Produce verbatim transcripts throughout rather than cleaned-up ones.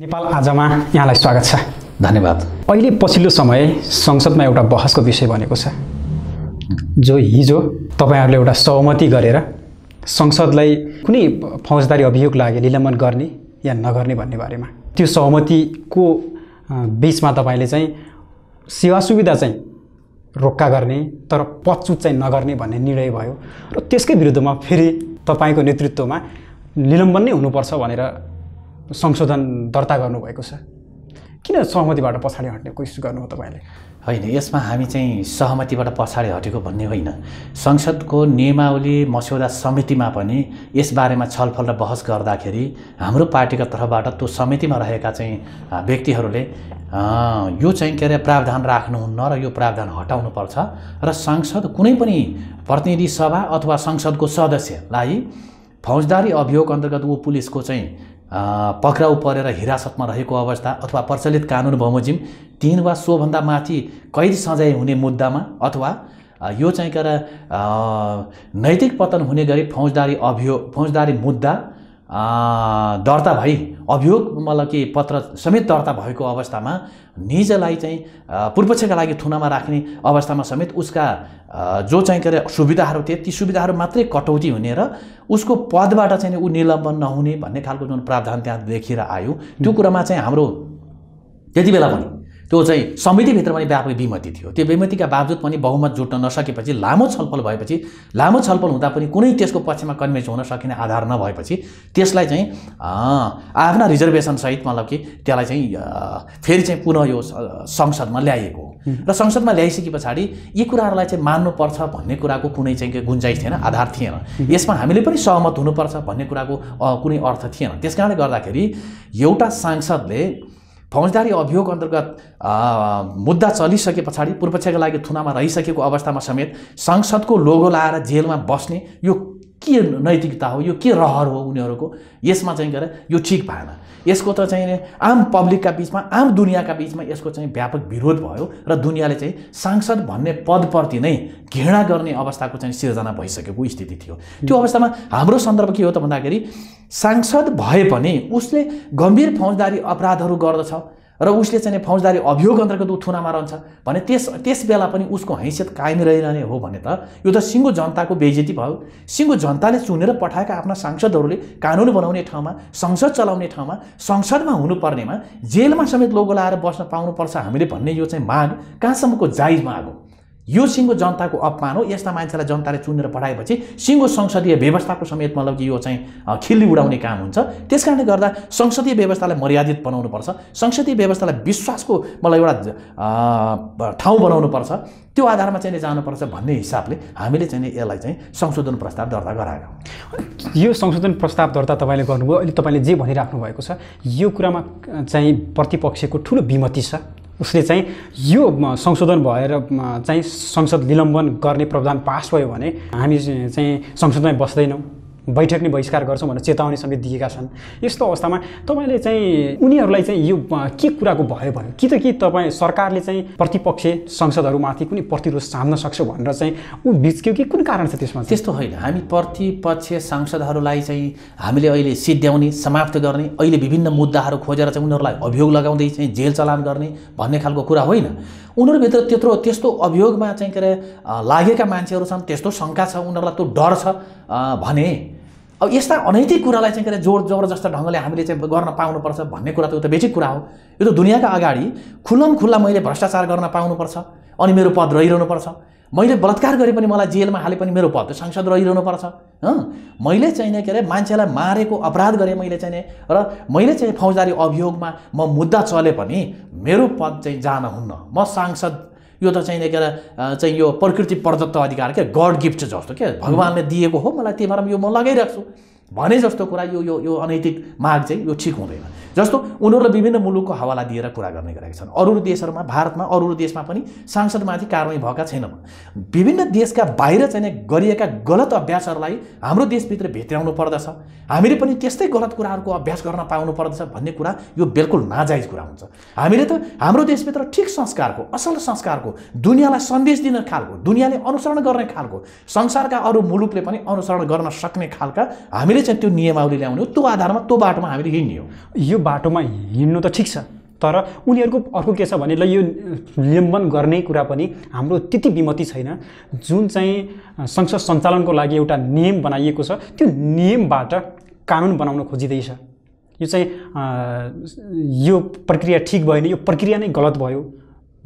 नेपाल आजमा यहाँलाई स्वागत छ। धन्यवाद। अहिले पछिल्लो समय संसदमा एउटा बहसको विषय बनेको छ जो हिजो तपाईहरुले एउटा सहमति गरेर संसदलाई कुनै फौजदारी अभियोग लागे निलम्बन गर्ने या नगर्ने भन्ने बारेमा त्यो सहमतिको बीचमा तपाईले चाहिँ सेवा सुविधा चाहिँ रोक्का गर्ने तर पदच्युत चाहिँ नगर्ने भन्ने निर्णय भयो र त्यसकै विरुद्धमा फेरि तपाईको नेतृत्वमा निलम्बन नै हुनुपर्छ भनेर संशोधन दर्ता गर्नुभएको छ। किन सहमतिबाट पछाडी हट्ने कोसिस गर्नु हो तपाईले? हैन, यसमा हामी चाहिँ सहमतिबाट पछाडी हटेको भन्ने होइन। संसदको नियमावली मस्यौदा समितिमा पनि यस बारेमा छलफल र बहस गर्दाखेरि हाम्रो पार्टीका तर्फबाट त्यो समितिमा रहेका चाहिँ व्यक्तिहरूले यो चाहिँ के अरे प्रावधान राख्नुहुन्न र यो प्रावधान हटाउनु पर्छ र संसद कुनै पनि प्रतिनिधि सभा अथवा संसदको सदस्यलाई फौजदारी अभियोग अन्तर्गत उ पुलिसको चाहिँ पक्राउ परेर हिरासतमा रहेको अवस्था अथवा प्रचलित कानुन बमोजिम तीन वा सो भन्दा माथि कैद सजाय हुने मुद्दामा अथवा यो चाहिँ के नैतिक पतन हुने गरी फौजदारी अभियोग फौजदारी मुद्दा दर्ता भई अभियोग मतलब कि पत्र समेत दर्ता भएको अवस्थामा निजलाई चाहिँ पूर्वपक्षका लागि थुनामा राख्ने अवस्थामा समेत उसका जो चाहिँ के अरे सुविधाहरू थिए ती सुविधाहरू मात्रै कटौती हुने र उसको पदबाट चाहिँ उ निलम्बन नहुने भन्ने खालको जुन प्रावधान त्यहाँ देखिएर आयो त्यो कुरामा चाहिँ हाम्रो त्यति बेला पनि त्यो चाहिँ समितिभित्र पनि व्यापक विमति थियो। त्यो विमतिका बावजुद पनि बहुमत जुट्न नसकेपछि लामो छलफल भएपछि लामो छलफल हुँदा पनि कुनै त्यसको पक्षमा कन्भिन्स हुन सकिने आधार नभएपछि त्यसलाई चाहिँ आफ्ना रिजर्भेसन सहित मतलब कि त्यसलाई चाहिँ फेरि चाहिँ पुनः यो संसदमा ल्याएको र संसदमा ल्याइसके पछाडी यी कुराहरूलाई चाहिँ मान्नुपर्छ भन्ने कुराको कुनै चाहिँ गुन्जाइस थिएन, आधार थिएन। यसमा हामीले पनि सहमत हुनुपर्छ भन्ने कुराको कुनै अर्थ थिएन। त्यसकारणले गर्दाखेरि एउटा सांसदले फौजदारी अभियोग अन्तर्गत मुद्दा चलिसके पछाडि पूर्वपक्षका लागि थुनामा रहिसकेको अवस्थामा समेत संसदको लोगो लाएर जेलमा बस्ने यो के नैतिकता हो, यो के रहर हो उनीहरूको? यसमा चाहिँ गरे यो ठीक भएन। यसको त चाहिँ आम पब्लिकका बीचमा आम दुनियाँका बीचमा यसको चाहिँ व्यापक विरोध भयो र दुनियाँले चाहिँ सांसद भन्ने पदप्रति नै घृणा गर्ने अवस्थाको चाहिँ सिर्जना भइसकेको स्थिति थियो। त्यो अवस्थामा हाम्रो सन्दर्भ के हो त भन्दाखेरि सांसद भए पनि उसले गम्भीर फौजदारी अपराधहरू गर्दछ र उसले चाहिँ फौजदारी अभियोग अन्तर्गत थुनामा रहन्छ भने त्यस त्यस बेला पनि उसको हैसियत कायम रहिरहने हो भने त यो त सिङ्गो जनताको बेइज्जती भयो। सिङ्गो जनताले चुनेर पठाएका आफ्ना सांसदहरूले कानुन बनाउने ठाउँमा, संसद चलाउने ठाउँमा, संसदमा हुनुपर्नेमा जेलमा समेत लोगो लाएर बस्न पाउनुपर्छ हामीले भन्ने यो चाहिँ माग कहाँसम्मको जायज माग हो? यो सिङ्गो जनताको अपमान हो। यस्ता मान्छेलाई जनताले चुनेर पठाएपछि सिङ्गो संसदीय व्यवस्थाको समेत मतलब कि यो चाहिँ खिल्ली उडाउने काम हुन्छ। त्यसकारणले गर्दा संसदीय व्यवस्थालाई मर्यादित बनाउनुपर्छ, संसदीय व्यवस्थालाई विश्वासको मतलब एउटा ठाउँ बनाउनुपर्छ, त्यो आधारमा चाहिँ जानुपर्छ भन्ने हिसाबले हामीले चाहिँ यसलाई चाहिँ संशोधन प्रस्ताव दर्ता गराएका। यो संशोधन प्रस्ताव दर्ता तपाईले गर्नुभयो। अहिले तपाईले जे भनिराख्नु भएको छ यो कुरामा चाहिँ प्रतिपक्षको ठुलो विमति छ। उसले चाहिँ यो संशोधन भएर चाहिँ संसद निलम्बन गर्ने प्रावधान पास भयो भने हामी चाहिँ संसदमै बस्दैनौँ, बैठक नै बहिष्कार गर्छौँ भनेर चेतावनी समेत दिएका छन्। यस्तो अवस्थामा तपाईँले चाहिँ उनीहरूलाई चाहिँ यो के कुराको भयो भन्यो कि त कि तपाईँ सरकारले चाहिँ प्रतिपक्ष संसदहरूमाथि कुनै प्रतिरोध साम्न सक्छ भनेर चाहिँ ऊ बिच्क्यो कि कुन कारण छ त्यसमा? त्यस्तो होइन, हामी प्रतिपक्ष सांसदहरूलाई चाहिँ हामीले अहिले सिद्ध्याउने, समाप्त गर्ने, अहिले विभिन्न मुद्दाहरू खोजेर चाहिँ उनीहरूलाई अभियोग लगाउँदै चाहिँ जेल चलान गर्ने भन्ने खालको कुरा होइन। उनीहरूभित्र त्यत्रो त्यस्तो अभियोगमा चाहिँ के अरे लागेका मान्छेहरू छन्, त्यस्तो शङ्का छ, उनीहरूलाई त्यो डर छ भने अब यस्ता अनैतिक कुरालाई चाहिँ के अरे जोर जबरजस्त ढङ्गले हामीले चाहिँ गर्न पाउनुपर्छ भन्ने कुरा त यो त बेसिक कुरा हो। यो त दुनियाँका अगाडि खुल्लम खुल्ला मैले भ्रष्टाचार गर्न पाउनुपर्छ अनि मेरो पद रहिरहनुपर्छ, मैले बलात्कार गरे पनि मलाई जेलमा हाले पनि मेरो पद सांसद रहिरहनुपर्छ, हँ मैले चाहिँ के अरे मान्छेलाई मारेको अपराध गरेँ मैले चाहिँ र मैले चाहिँ फौजदारी अभियोगमा म मुद्दा चले पनि मेरो पद चाहिँ जान हुन्न, म सांसद। यो त चाहिँ के अरे चाहिँ यो प्रकृति प्रदत्त अधिकार के गड गिफ्ट जस्तो के भगवानले दिएको हो, मलाई त्यही भएर यो म लगाइराख्छु भने जस्तो कुरा यो यो यो अनैतिक माग चाहिँ यो ठिक हुँदैन। जस्तो उनीहरूले विभिन्न मुलुकको हवाला दिएर कुरा गर्ने गरेका छन्। अरू देशहरूमा, भारतमा अरू देशमा पनि सांसदमाथि कारवाही भएका छैनन्। विभिन्न देशका बाहिर चाहिँ गरिएका गलत अभ्यासहरूलाई हाम्रो देशभित्र भेट्याउनु पर्दछ, हामीले पनि त्यस्तै गलत कुराहरूको अभ्यास गर्न पाउनु पर्दछ भन्ने कुरा यो बिल्कुल नाजायज कुरा हुन्छ। हामीले त हाम्रो देशभित्र ठिक संस्कारको, असल संस्कारको, दुनियाँलाई सन्देश दिन खालको, दुनियाँले अनुसरण गर्ने खालको, संसारका अरू मुलुकले पनि अनुसरण गर्न सक्ने खालका हामीले चाहिँ त्यो नियमावली ल्याउने हो। त्यो आधारमा, त्यो बाटोमा हामीले हिँड्ने हो। बाटोमा हिड्नु त ठीक छ तर उनीहरुको अर्को के छ भने ल यो नियमन गर्ने कुरा पनि हाम्रो त्यति बिमति छैन जुन चाहिँ संसद सञ्चालनको लागि एउटा नियम बनाइएको छ त्यो नियमबाट कानुन बनाउन खोजिदै छ यो चाहिँ यो प्रक्रिया ठीक भएन यो प्रक्रिया नै गलत भयो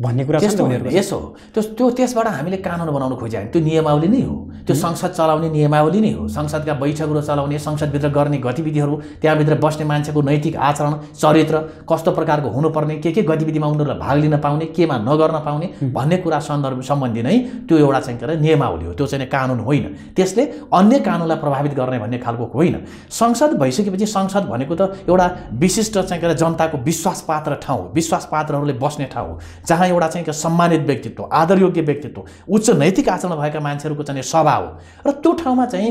भन्ने कुरा छ उनीहरुको यसो त्यो त्यो त्यसबाट हामीले कानुन बनाउन खोज्यौं त्यो नियमावली नै हो त्यो संसद चलाउने नियमावली नै हो संसदका बैठकहरू चलाउने संसद भित्र गर्ने गतिविधिहरू त्यहाँ भित्र बस्ने मान्छेको नैतिक आचरण चरित्र कस्तो प्रकारको हुनुपर्ने के के गतिविधिमा उनीहरुले भाग लिन पाउने केमा नगर्न पाउने भन्ने कुरा सन्दर्भ सम्बन्धी नै त्यो एउटा चाहिँ के नियमावली हो त्यो चाहिँ कानुन होइन त्यसले अन्य कानुनलाई प्रभावित गर्ने भन्ने खालको होइन संसद भइसकेपछि संसद भनेको त एउटा विशिष्ट चाहिँ के जनताको विश्वासपात्र ठाउँ विश्वासपात्रहरूले बस्ने ठाउँ हो जहाँ एउटा चाहिँ के सम्मानित व्यक्तित्व आदरयोग्य व्यक्तित्व उच्च नैतिक आचरण भएका मान्छेहरुको चाहिँ सभा हो र त्यो ठाउँमा चाहिँ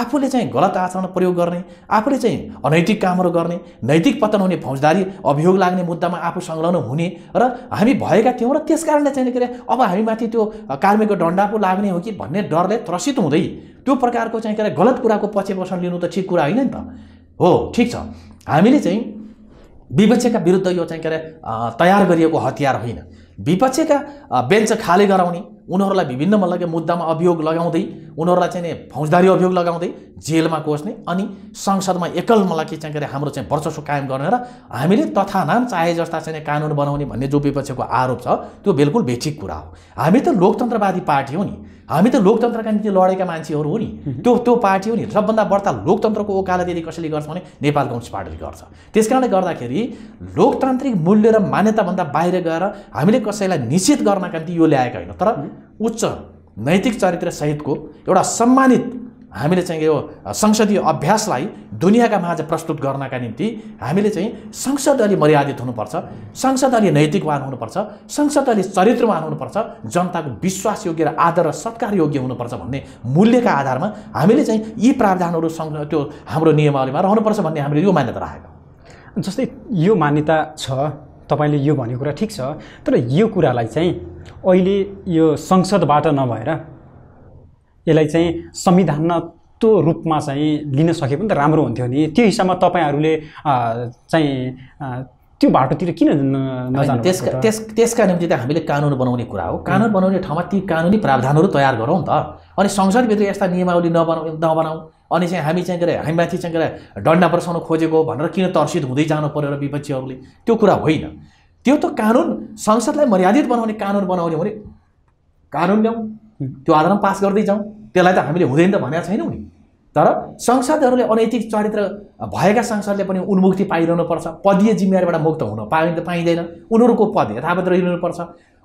आफूले चाहिँ गलत आचरण प्रयोग गर्ने आफूले चाहिँ अनैतिक कामहरु गर्ने नैतिक पतन हुने फौजदारी अभियोग लाग्ने मुद्दामा आफू संलग्न हुने र हामी भएका थियौं र त्यसकारणले चाहिँ के अब हामीमाथि त्यो कार्मिकको डण्डा पो लाग्ने हो कि भन्ने डरले त्रसित हुँदै त्यो प्रकारको चाहिँ के गलत कुराको पक्षपोषण लिनु त ठीक कुरा होइन नि त हो ठीक छ हामीले चाहिँ विपक्षका विरुद्ध यो चाहिँ के तयार गरिएको हतियार होइन विपक्षका बेन्च खाली गराउने उनीहरुलाई विभिन्न मल्लका मुद्दामा अभियोग लगाउँदै उनीहरुलाई चाहिँ फौजदारी अभियोग लगाउँदै जेलमा कोस्ने अनि संसदमा एकल मल्लकी चाहिँ के हाम्रो चाहिँ वर्चस्व कायम गर्ने र हामीले तथानाम चाहे जस्ता चाहिँ कानुन बनाउने भन्ने जो विपक्षको आरोप छ त्यो बिल्कुल बेठिक कुरा हो हामी त लोकतन्त्रवादी पार्टी हो नि हामी त लोकतन्त्रका निम्ति लडेका मान्छेहरु हो नि त्यो त्यो पार्टी हो नि सबभन्दा बढ्ता लोकतन्त्रको ओकालत यदि कसैले गर्छ भने नेपाल कङ्ग्रेस पार्टीले गर्छ त्यसकारणले गर्दाखेरि लोकतान्त्रिक मूल्य र मान्यता भन्दा बाहिर गएर हामीले कसैलाई निषेध गर्नका निम्ति यो ल्याएको हैन तर उच्च नैतिक चरित्र सहितको एउटा सम्मानित हामीले चाहिँ यो संसदीय अभ्यासलाई दुनियाँका माझ प्रस्तुत गर्नका निम्ति हामीले चाहिँ संसद अलि मर्यादित हुनुपर्छ संसद अलि नैतिकवान हुनुपर्छ संसद अलि चरित्रवान हुनुपर्छ जनताको विश्वास योग्य र आदर र सत्कार योग्य हुनुपर्छ भन्ने मूल्यका आधारमा हामीले चाहिँ यी प्रावधानहरु त्यो हाम्रो नियमावलीमा रहनुपर्छ भन्ने हामीले यो मान्यता राखेको जस्तै यो मान्यता छ तपाईले यो भन्ने कुरा ठीक छ तर यो कुरालाई चाहिँ अहिले यो संसदबाट नभएर यसलाई चाहिँ संविधानको रूपमा चाहिँ लिन सके पनि त राम्रो हुन्थ्यो नि त्यो हिसाबमा तपाईहरुले चाहिँ त्यो बाटोतिर किन नजानु त्यसका त्यसका निम्ति त हामीले कानुन बनाउने कुरा हो कानुन बनाउने ठाउँमा ती कानुनी प्रावधानहरु तयार गरौँ नि त अनि संसद भित्र यस्ता नियमावली नबनाउँ नबनाउँ अनि चाहिँ हामी चाहिँ के हामीमाथि चाहिँ के डण्डा बर्साउन खोजेको भनेर किन तर्सित हुँदै जानु पर्यो र विपक्षीहरुले त्यो कुरा होइन त्यो त कानुन संसदलाई मर्यादित बनाउने कानुन बनाउने हो नि कानुन ल्याउँ त्यो आधारमा पास गर्दै जाउँ त्यसलाई त हामीले हुँदैन त भनेको छैनौ नि तर संसदहरुले अनैतिक चरित्र भएका संसदले पनि उन्मुक्ति पाइरहनु पर्छ पदीय जिम्मेवारीबाट मुक्त हुन पाइँदैन पाइदैन उनीहरुको पद यथावत रहनु पर्छ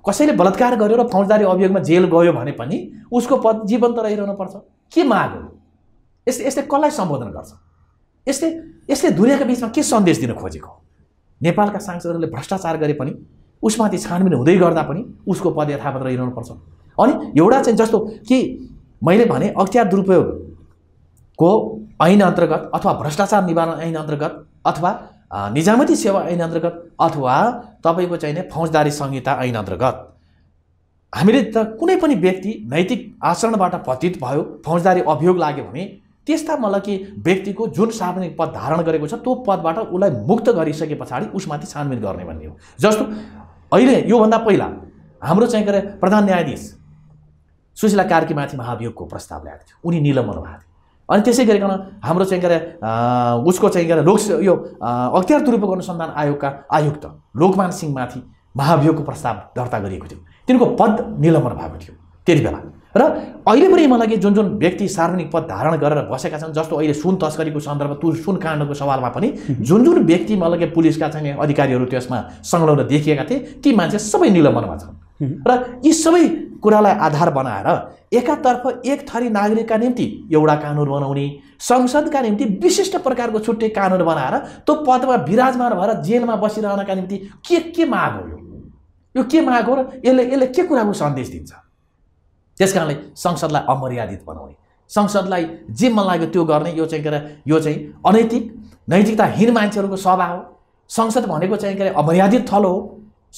कसैले बलात्कार गर्यो र फौजदारी अभियोगमा जेल गयो भने पनि उसको पद जीवन्त रहनु पर्छ के माग हो यसले यसले कसलाई सम्बोधन गर्छ यसले यसले दुनियाँका बीचमा के सन्देश दिन खोजेको नेपालका सांसदहरुले भ्रष्टाचार गरे पनि उसमाथि छानबिन हुँदै गर्दा पनि उसको पद यथावत रहनु पर्छ अनि एउटा चाहिँ जस्तो कि मैले भने अख्तियार दुरुपयोग को ऐन अन्तर्गत अथवा भ्रष्टाचार निवारण ऐन अन्तर्गत अथवा निजामती सेवा ऐन अन्तर्गत अथवा तपाईको चाहिँ फौजदारी संहिता ऐन अन्तर्गत हामीले त कुनै पनि व्यक्ति नैतिक आचरणबाट पतित भयो फौजदारी अभियोग लाग्यो भने त्यस्ता मलकी व्यक्तिको जुन सार्वजनिक पद धारण गरेको छ त्यो पदबाट उलाई मुक्त गरिसकेपछि उसमाथि छानबिन गर्ने भन्ने हो जस्तो अहिले यो भन्दा पहिला हाम्रो चाहिँ के प्रधान न्यायाधीश सुशीला कार्कीमाथि महाभियोगको प्रस्ताव ल्याएको थियो उनी निलम्बन भएको थियो अनि त्यसै गरिकन हाम्रो चाहिँ के उसको चाहिँ के लोक यो अख्तियार दुरुपयोग अनुसन्धान आयोगका आयुक्त लोकमान सिंहमाथि महाभियोगको प्रस्ताव दर्ता गरिएको थियो तिनको पद निलम्बन भएको थियो त्यतिबेला र अहिले पनि मलाई जुन जुन व्यक्ति सार्वजनिक पद धारण गरेर बसेका छन् जस्तो अहिले सुन तस्करीको सन्दर्भ तुल सुन काण्डको सवालमा पनि जुन जुन व्यक्ति मलाई पुलिसका चाहिँ अधिकारीहरू त्यसमा संलग्न देखिएका थिए ती मान्छे सबै निलम्बनमा छन् र यी सबै कुरालाई आधार बनाएर एकातर्फ एक थरी नागरिकका निम्ति एउटा कानुन बनाउने संसदका निम्ति विशिष्ट प्रकारको छुट्टै कानुन बनाएर त्यो पदमा विराजमान भएर जेलमा बसिरहनका निम्ति के के माग हो यो यो के माग हो र यसले यसले के कुराको सन्देश दिन्छ त्यसकारणले संसदलाई अमर्यादित बनाउने संसदलाई जे मन लाग्यो त्यो गर्ने यो चाहिँ के यो चाहिँ अनैतिक नैतिकताहीन मान्छेहरुको सभा हो संसद भनेको चाहिँ के अमर्यादित थलो हो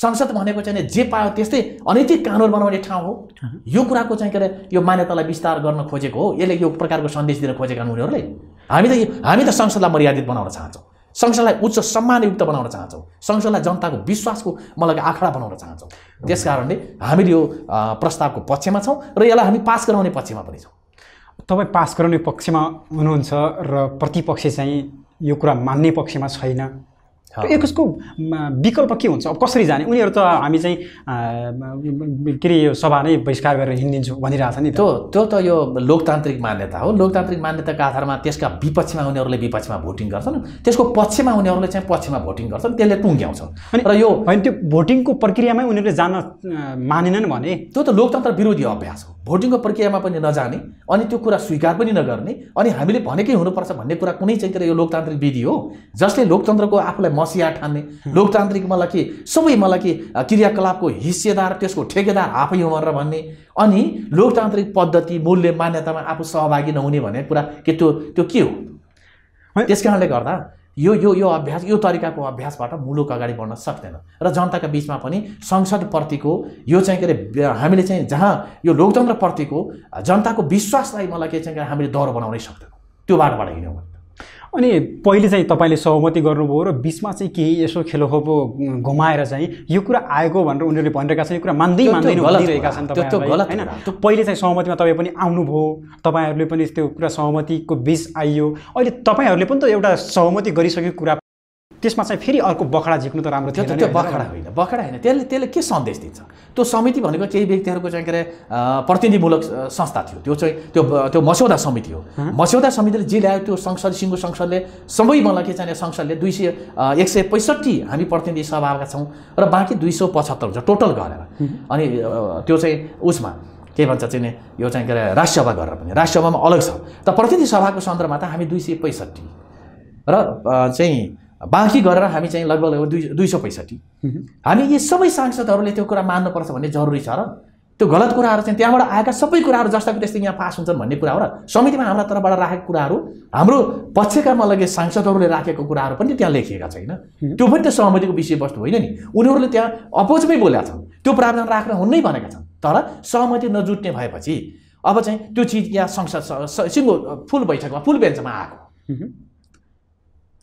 संसद भनेको चाहिँ जे पायो त्यस्तै अनैतिक कानुन बनाउने ठाउँ हो यो कुराको चाहिँ के यो मान्यतालाई विस्तार गर्न खोजेको हो यसले यो प्रकारको सन्देश दिन खोजेका उनीहरुले हामी त हामी त संसदलाई मर्यादित बनाउन चाहन्छौं संसदलाई उच्च सम्मानयुक्त बनाउन चाहन्छौं संसदलाई जनताको विश्वासको मलाई आखडा बनाउन चाहन्छौं त्यसकारणले हामीले यो प्रस्तावको पक्षमा छौं र यसलाई हामी पास गराउने पक्षमा पनि छौं तपाई पास गराउने पक्षमा हुनुहुन्छ र प्रतिपक्ष चाहिँ यो कुरा मान्ने पक्षमा छैन यसको विकल्प के हुन्छ अब कसरी जाने उनीहरु त हामी चाहिँ के यो सभा नै बहिष्कार गरेर हिँड्दिन्छु भनिराछ नि त्यो त्यो त यो लोकतान्त्रिक मान्यता हो लोकतान्त्रिक मान्यताका आधारमा त्यसका विपक्षमा हुनेहरुले विपक्षमा भोटिङ गर्छन् त्यसको पक्षमा हुनेहरुले चाहिँ पक्षमा भोटिङ गर्छन् त्यसले टुङ्ग्याउँछन् र यो हैन त्यो भोटिङको प्रक्रियामै उनीहरुले जान मानेनन् भने त्यो त लोकतन्त्र विरोधी अभ्यास हो भोटिङको प्रक्रियामा पनि नजाने अनि त्यो कुरा स्वीकार पनि नगर्ने अनि हामीले भनेकै हुनुपर्छ भन्ने कुरा कुनै चाहिँ यो लोकतान्त्रिक विधि हो जसले लोकतन्त्रको आफूलाई मसिया ठान्ने लोकतान्त्रिक मलाई के सबै मलाई के क्रियाकलापको हिस्सेदार त्यसको ठेकेदार आफै हो भनेर भन्ने अनि लोकतान्त्रिक पद्धति मूल्य मान्यतामा आफू सहभागी नहुने भन्ने कुरा के त्यो त्यो के हो त्यसकारणले गर्दा यो यो यो अभ्यास यो तरिकाको अभ्यासबाट मुलुक अगाडि बढ्न सक्दैन र जनताका बीचमा पनि संसद प्रतिको यो चाहिँ के हामीले चाहिँ जहाँ यो लोकतन्त्र प्रतिको जनताको विश्वासलाई मलाई के चाहिँ हामीले दर बनाउनै सक्दैन त्यो बाटोबाट हिँड्यौ अनि पहिले चाहिँ तपाईले सहमति गर्नुभयो र बीचमा चाहिँ केही यसो खेलोखोपो घुमाएर चाहिँ यो कुरा आएको भनेर उनीहरुले भनिरहेका छन् यो कुरा मान्दै मान्दैन भनिरहेका छन् तपाईहरुले हैन त्यो पहिले चाहिँ सहमतिमा तपाई पनि आउनु भो तपाईहरुले पनि त्यो कुरा सहमतिको बीच आइयो अहिले तपाईहरुले पनि त एउटा सहमति गरिसकेको कुरा त्यसमा चाहिँ फेरि अर्को बखडा झिक्नु त राम्रो थियो त्यो बखडा होइन बखडा हैन त्यसले त्यसले के सन्देश दिन्छ त्यो समिति भनेको केही व्यक्तिहरुको चाहिँ के प्रतिनिधिमूलक संस्था थियो त्यो चाहिँ त्यो त्यो मस्यौदा समिति हो मस्यौदा समितिले जे ल्यायो त्यो संसद सिंगो संसदले सबै मलाई के चाहिँ संसदले दुई सय एकसय पैंसठी हामी प्रतिनिधि सभाका छौं र बाँकी दुई सय पचहत्तर छ टोटल गरेर अनि त्यो चाहिँ उसमा के भन्छ चाहिँ यो चाहिँ के राष्ट्रसभा गरेर पनि राष्ट्रसभामा अलग छ त प्रतिनिधि सभाको सन्दर्भमा त हामी दुई सय पैंसठी र चाहिँ बाँकी गरेर हामी चाहिँ लगभग दुई सय पैंसठी हामी यी सबै सांसदहरुले त्यो कुरा मान्नु पर्छ भन्ने जरुरी छ र त्यो गलत कुराहरु चाहिँ त्यहाँबाट आएका सबै कुराहरु जस्ताको त्यस्तै यहाँ पास हुन्छन् भन्ने कुरा हो र समितिमा हाम्रो तर्फबाट राखेको कुराहरु हाम्रो पक्षका मलगे सांसदहरुले राखेको कुराहरु पनि त्यहाँ लेखिएका छैन त्यो पनि त सहमतिको विषयवस्तु होइन नि उनीहरुले त्यहाँ अपोजमै बोलेका छन् त्यो प्रावधान राख्न हुन्नै भनेका छन् तर सहमति नजुट्ने भएपछि अब चाहिँ त्यो चीज यहाँ संसद सिंगो फुल बैठकमा फुल बेन्चमा आको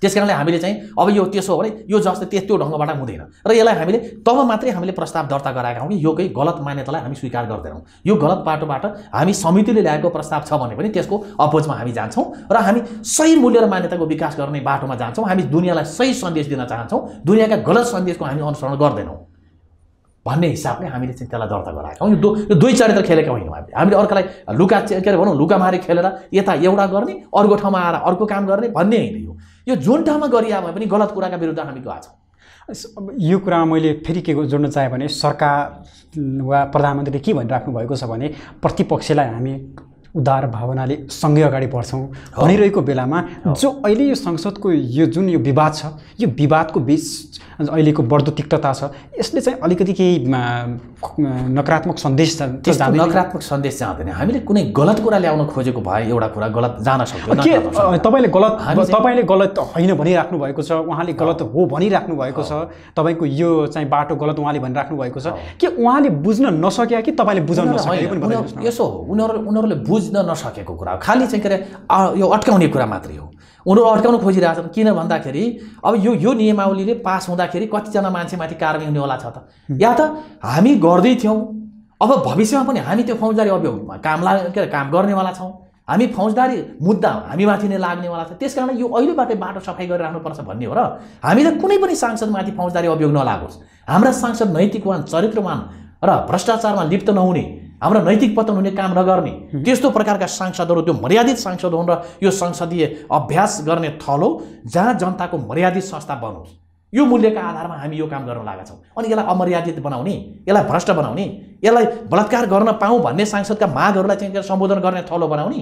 त्यसकारणले हामीले चाहिँ अब यो त्यसो हो भने यो जस्तो त्यस्तो ढंगबाट हुँदैन र यसलाई हामीले तब मात्रै हामीले प्रस्ताव दर्ता गराएका हौं कि यो कै गलत मान्यतालाई हामी स्वीकार गर्दैनौं यो गलत बाटोबाट हामी समितिले ल्याएको प्रस्ताव छ भने पनि त्यसको अपोजमा हामी जान्छौं र हामी सही मूल्य र मान्यताको विकास गर्ने बाटोमा जान्छौं हामी दुनियालाई सही सन्देश दिन चाहन्छौं दुनियाका गलत सन्देशको हामी अनुसरण गर्दैनौं भन्ने हिसाबले हामीले चाहिँ त्यसलाई दर्ता गराएका हौं यो दुई चरित्र खेलेका होइन हामीले हामीले अर्कलाई लुका के अरे भनौं लुकामारी खेलेर यता एउटा गर्ने अर्को ठाउँमा आएर अर्को काम गर्ने भन्ने हैन यो यो जुन ठाउँमा गरिया भए पनि गलत कुराका विरुद्ध हामी गएछौं अब यो कुरा मैले फेरि के जोड्न चाहे भने सरकार वा प्रधानमन्त्रीले के भनिराख्नु भएको छ भने प्रतिपक्षलाई हामी उदार भावनाले सँगै अगाडि बढ्छौं भनिरहेको बेलामा जो अहिले यो संसदको यो जुन यो विवाद छ यो विवादको बीच अहिलेको बढ्दो तिक्तता छ यसले चाहिँ अलिकति केही नकारात्मक सन्देश जाँदैन नकारात्मक सन्देश जाँदैन हामीले कुनै गलत कुरा ल्याउन खोजेको भए एउटा कुरा गलत जान सक्दैन तपाईले गलत तपाईले गलत हैन भनिराख्नु भएको छ उहाँले गलत हो भनिराख्नु भएको छ तपाईको यो चाहिँ बाटो गलत उहाँले भनिराख्नु भएको छ के उहाँले बुझ्न नसक्या कि तपाईले बुझाउन नसकेको पनि भन्नुहुन्छ यसो हो उनीहरु उनीहरुले बुझ्न नसकेको कुरा खाली चाहिँ के यो अटकाउने कुरा मात्रै हो उनीहरु अटकाउन खोजिरहेछन् किन भन्दाखेरि अब यो यो नियमावलीले पास हुँदाखेरि कति जना मान्छेमाथि कारवाही हुने होला छ त या त हामी गर्दै थियौं अब भविष्यमा पनि हामी त्यो फौजदारी अभियोगमा काम लाग्ने काम गर्ने वाला छौं हामी फौजदारी मुद्दा हामीमाथि नै लाग्ने वाला छ त्यसकारण यो अहिलेबाटै बाटो सफाई गरिराख्नु पर्छ भन्ने हो र हामीले कुनै पनि सांसदमाथि फौजदारी अभियोग नलागोस् हाम्रा सांसद नैतिकवान चरित्रवान र भ्रष्टाचारमा लिप्त नहुने हाम्रो नैतिक पतन हुने काम नगर्ने त्यस्तो प्रकारका सांसदहरु त्यो मर्यादित सांसद हुन् र यो संसदीय अभ्यास गर्ने थल हो जहाँ जनताको मर्यादित संस्था बनोस् यो मूल्यका आधारमा हामी यो काम गर्न लागेका छौं अनि यसलाई अमर्यादित बनाउने यसलाई भ्रष्ट बनाउने यसलाई बलात्कार गर्न पाऊँ भन्ने सांसदका मागहरुलाई चाहिँ सम्बोधन गर्ने थल बनाउने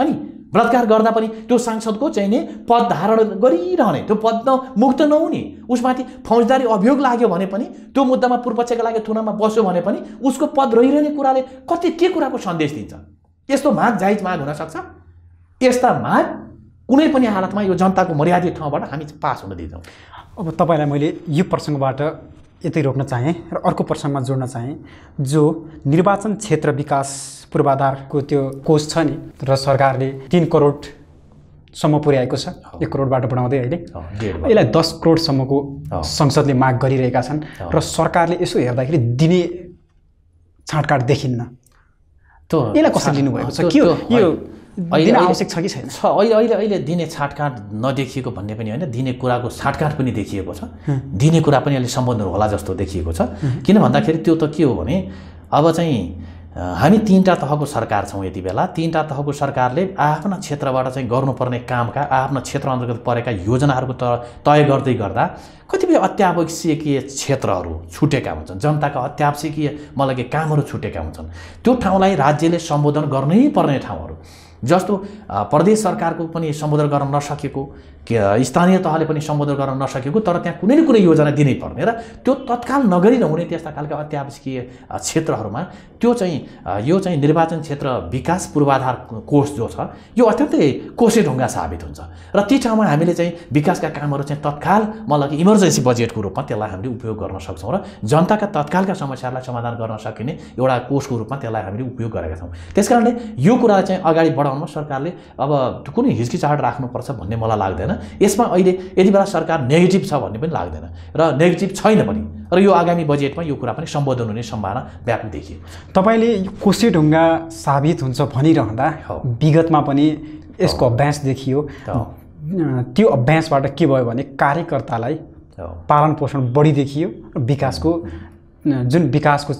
अनि बलात्कार गर्दा पनि त्यो सांसदको चाहिँ नि पद धारण गरिरहने त्यो पद मुक्त नहुने उसमाथि फौजदारी अभियोग लाग्यो भने पनि त्यो मुद्दामा पूर्वपक्षका लागि थुनामा बस्यो भने पनि उसको पद रहिरहने कुराले कति के कुराको सन्देश दिन्छ त्यस्तो माग जायज माग हुन सक्छ त्यस्ता माग कुनै पनि हालतमा यो जनताको मर्यादित ठाउँबाट हामी पास हुन दिन्छौं अब तपाईलाई मैले यो प्रसंगबाट यतै रोक्न चाहे र अर्को प्रसंगमा जोड्न चाहे जो निर्वाचन क्षेत्र विकास पूर्वाधारको त्यो कोष छ नि र सरकारले तीन करोड सम्म पुर्याएको छ एक करोडबाट बढाउँदै अहिले यसलाई दस करोड सम्मको संसदले माग गरिरहेका छन् र सरकारले यसो हेर्दाखेरि दिने छाटकाट देखिन्न त यसलाई कसरी लिनु भएको छ के हो यो अहिले आवश्यक छ कि छैन छ अहिले अहिले अहिले दिने छाटकाट नदेखिएको भन्ने पनि हैन दिने कुराको छाटकाट पनि देखिएको छ दिने कुरा पनि अलि सम्बन्ध होला जस्तो देखिएको छ किन भन्दाखेरि त्यो त के हो भने अब चाहिँ हामी तीनटा तहको सरकार छौं यति बेला तीनटा तहको सरकारले आफ्ना क्षेत्रबाट चाहिँ गर्नुपर्ने कामका आफ्ना क्षेत्र अन्तर्गत परेका योजनाहरुको तय गर्दै गर्दा कतिपय अत्यावश्यकीय क्षेत्रहरु छुटेका हुन्छन् जनताका अत्यावश्यकीय मलगे कामहरु छुटेका हुन्छन् त्यो ठाउँलाई राज्यले सम्बोधन गर्नै पर्ने ठाउँहरु जस्तो प्रदेश सरकारको पनि सम्बोधन गर्न नसकेको स्थानीय तहले पनि सम्बोधन गर्न नसकेको तर त्यहाँ कुनै न कुनै योजना दिनै पर्ने र त्यो तत्काल नगरी नहुने त्यस्ता खालका अत्यावश्यकीय क्षेत्रहरुमा त्यो चाहिँ यो चाहिँ निर्वाचन क्षेत्र विकास पूर्वाधार कोष जो छ यो अत्यन्तै कोषे ढुङ्गा साबित हुन्छ र ती ठाउँमा हामीले चाहिँ विकासका कामहरु चाहिँ तत्काल मलाई इमर्जेन्सी बजेटको रूपमा त्यसलाई हामीले उपयोग गर्न सक्छौं र जनताका तत्कालका समस्यालाई समाधान गर्न सकिने एउटा कोषको रूपमा त्यसलाई हामीले उपयोग गरेका छौं त्यसकारणले यो कुरा चाहिँ अगाडि बढाउन सरकारले अब कुनै हिचकिचाहट राख्नुपर्छ भन्ने मलाई लाग्दैन यसमा अहिले यति बेला सरकार नेगेटिभ छ भन्ने पनि लाग्दैन र नेगेटिभ छैन पनि र यो आगामी बजेटमा यो कुरा पनि सम्बोधन हुने सम्भावना व्यापक देखियो तपाईले कोसे ढुङ्गा साबित हुन्छ भनिरहँदा विगतमा पनि यसको अभ्यास देखियो त्यो अभ्यासबाट के भयो भने कार्यकर्तालाई पालन पोषण बढी देखियो विकासको जुन विकासको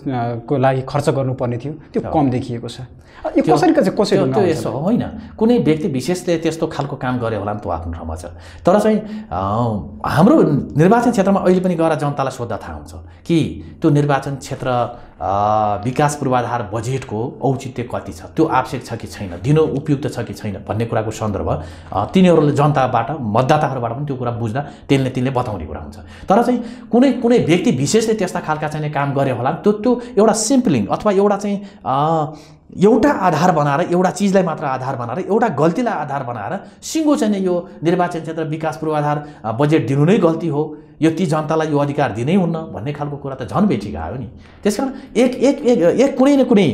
को लागि खर्च गर्नुपर्ने थियो त्यो कम देखिएको छ यो कसरी कसरी कसरी त्यो यसो हैन कुनै व्यक्ति विशेषले त्यस्तो खालको काम गरे होला नि त आफ्नो ठाउँमा छ तर चाहिँ हाम्रो निर्वाचन क्षेत्रमा अहिले पनि गएर जनतालाई सोध्दा थाहा हुन्छ कि त्यो निर्वाचन क्षेत्र विकास पूर्वाधार बजेटको औचित्य कति छ त्यो आवश्यक छ कि छैन दिनु उपयुक्त छ कि छैन भन्ने कुराको सन्दर्भ तिनीहरुले जनताबाट मतदाताहरुबाट पनि त्यो कुरा बुझ्दा त्यसले त्यसले बताउने कुरा हुन्छ तर चाहिँ कुनै कुनै व्यक्ति विशेषले त्यस्ता खालका चाहिँ काम गरे होला त्यो त्यो एउटा सिम्पलिङ अथवा एउटा चाहिँ एउटा आधार बनाएर एउटा चीजलाई मात्र आधार बनाएर एउटा गल्तीलाई आधार बनाएर सिंगो चाहिँ यो निर्वाचन क्षेत्र विकास पूर्वाधार बजेट दिनु नै गल्ती हो यो ती जनतालाई यो अधिकार दिनै हुन्न भन्ने खालको कुरा त झन बेठिका आयो नि त्यसकारण एक एक एक एक कुनै न कुनै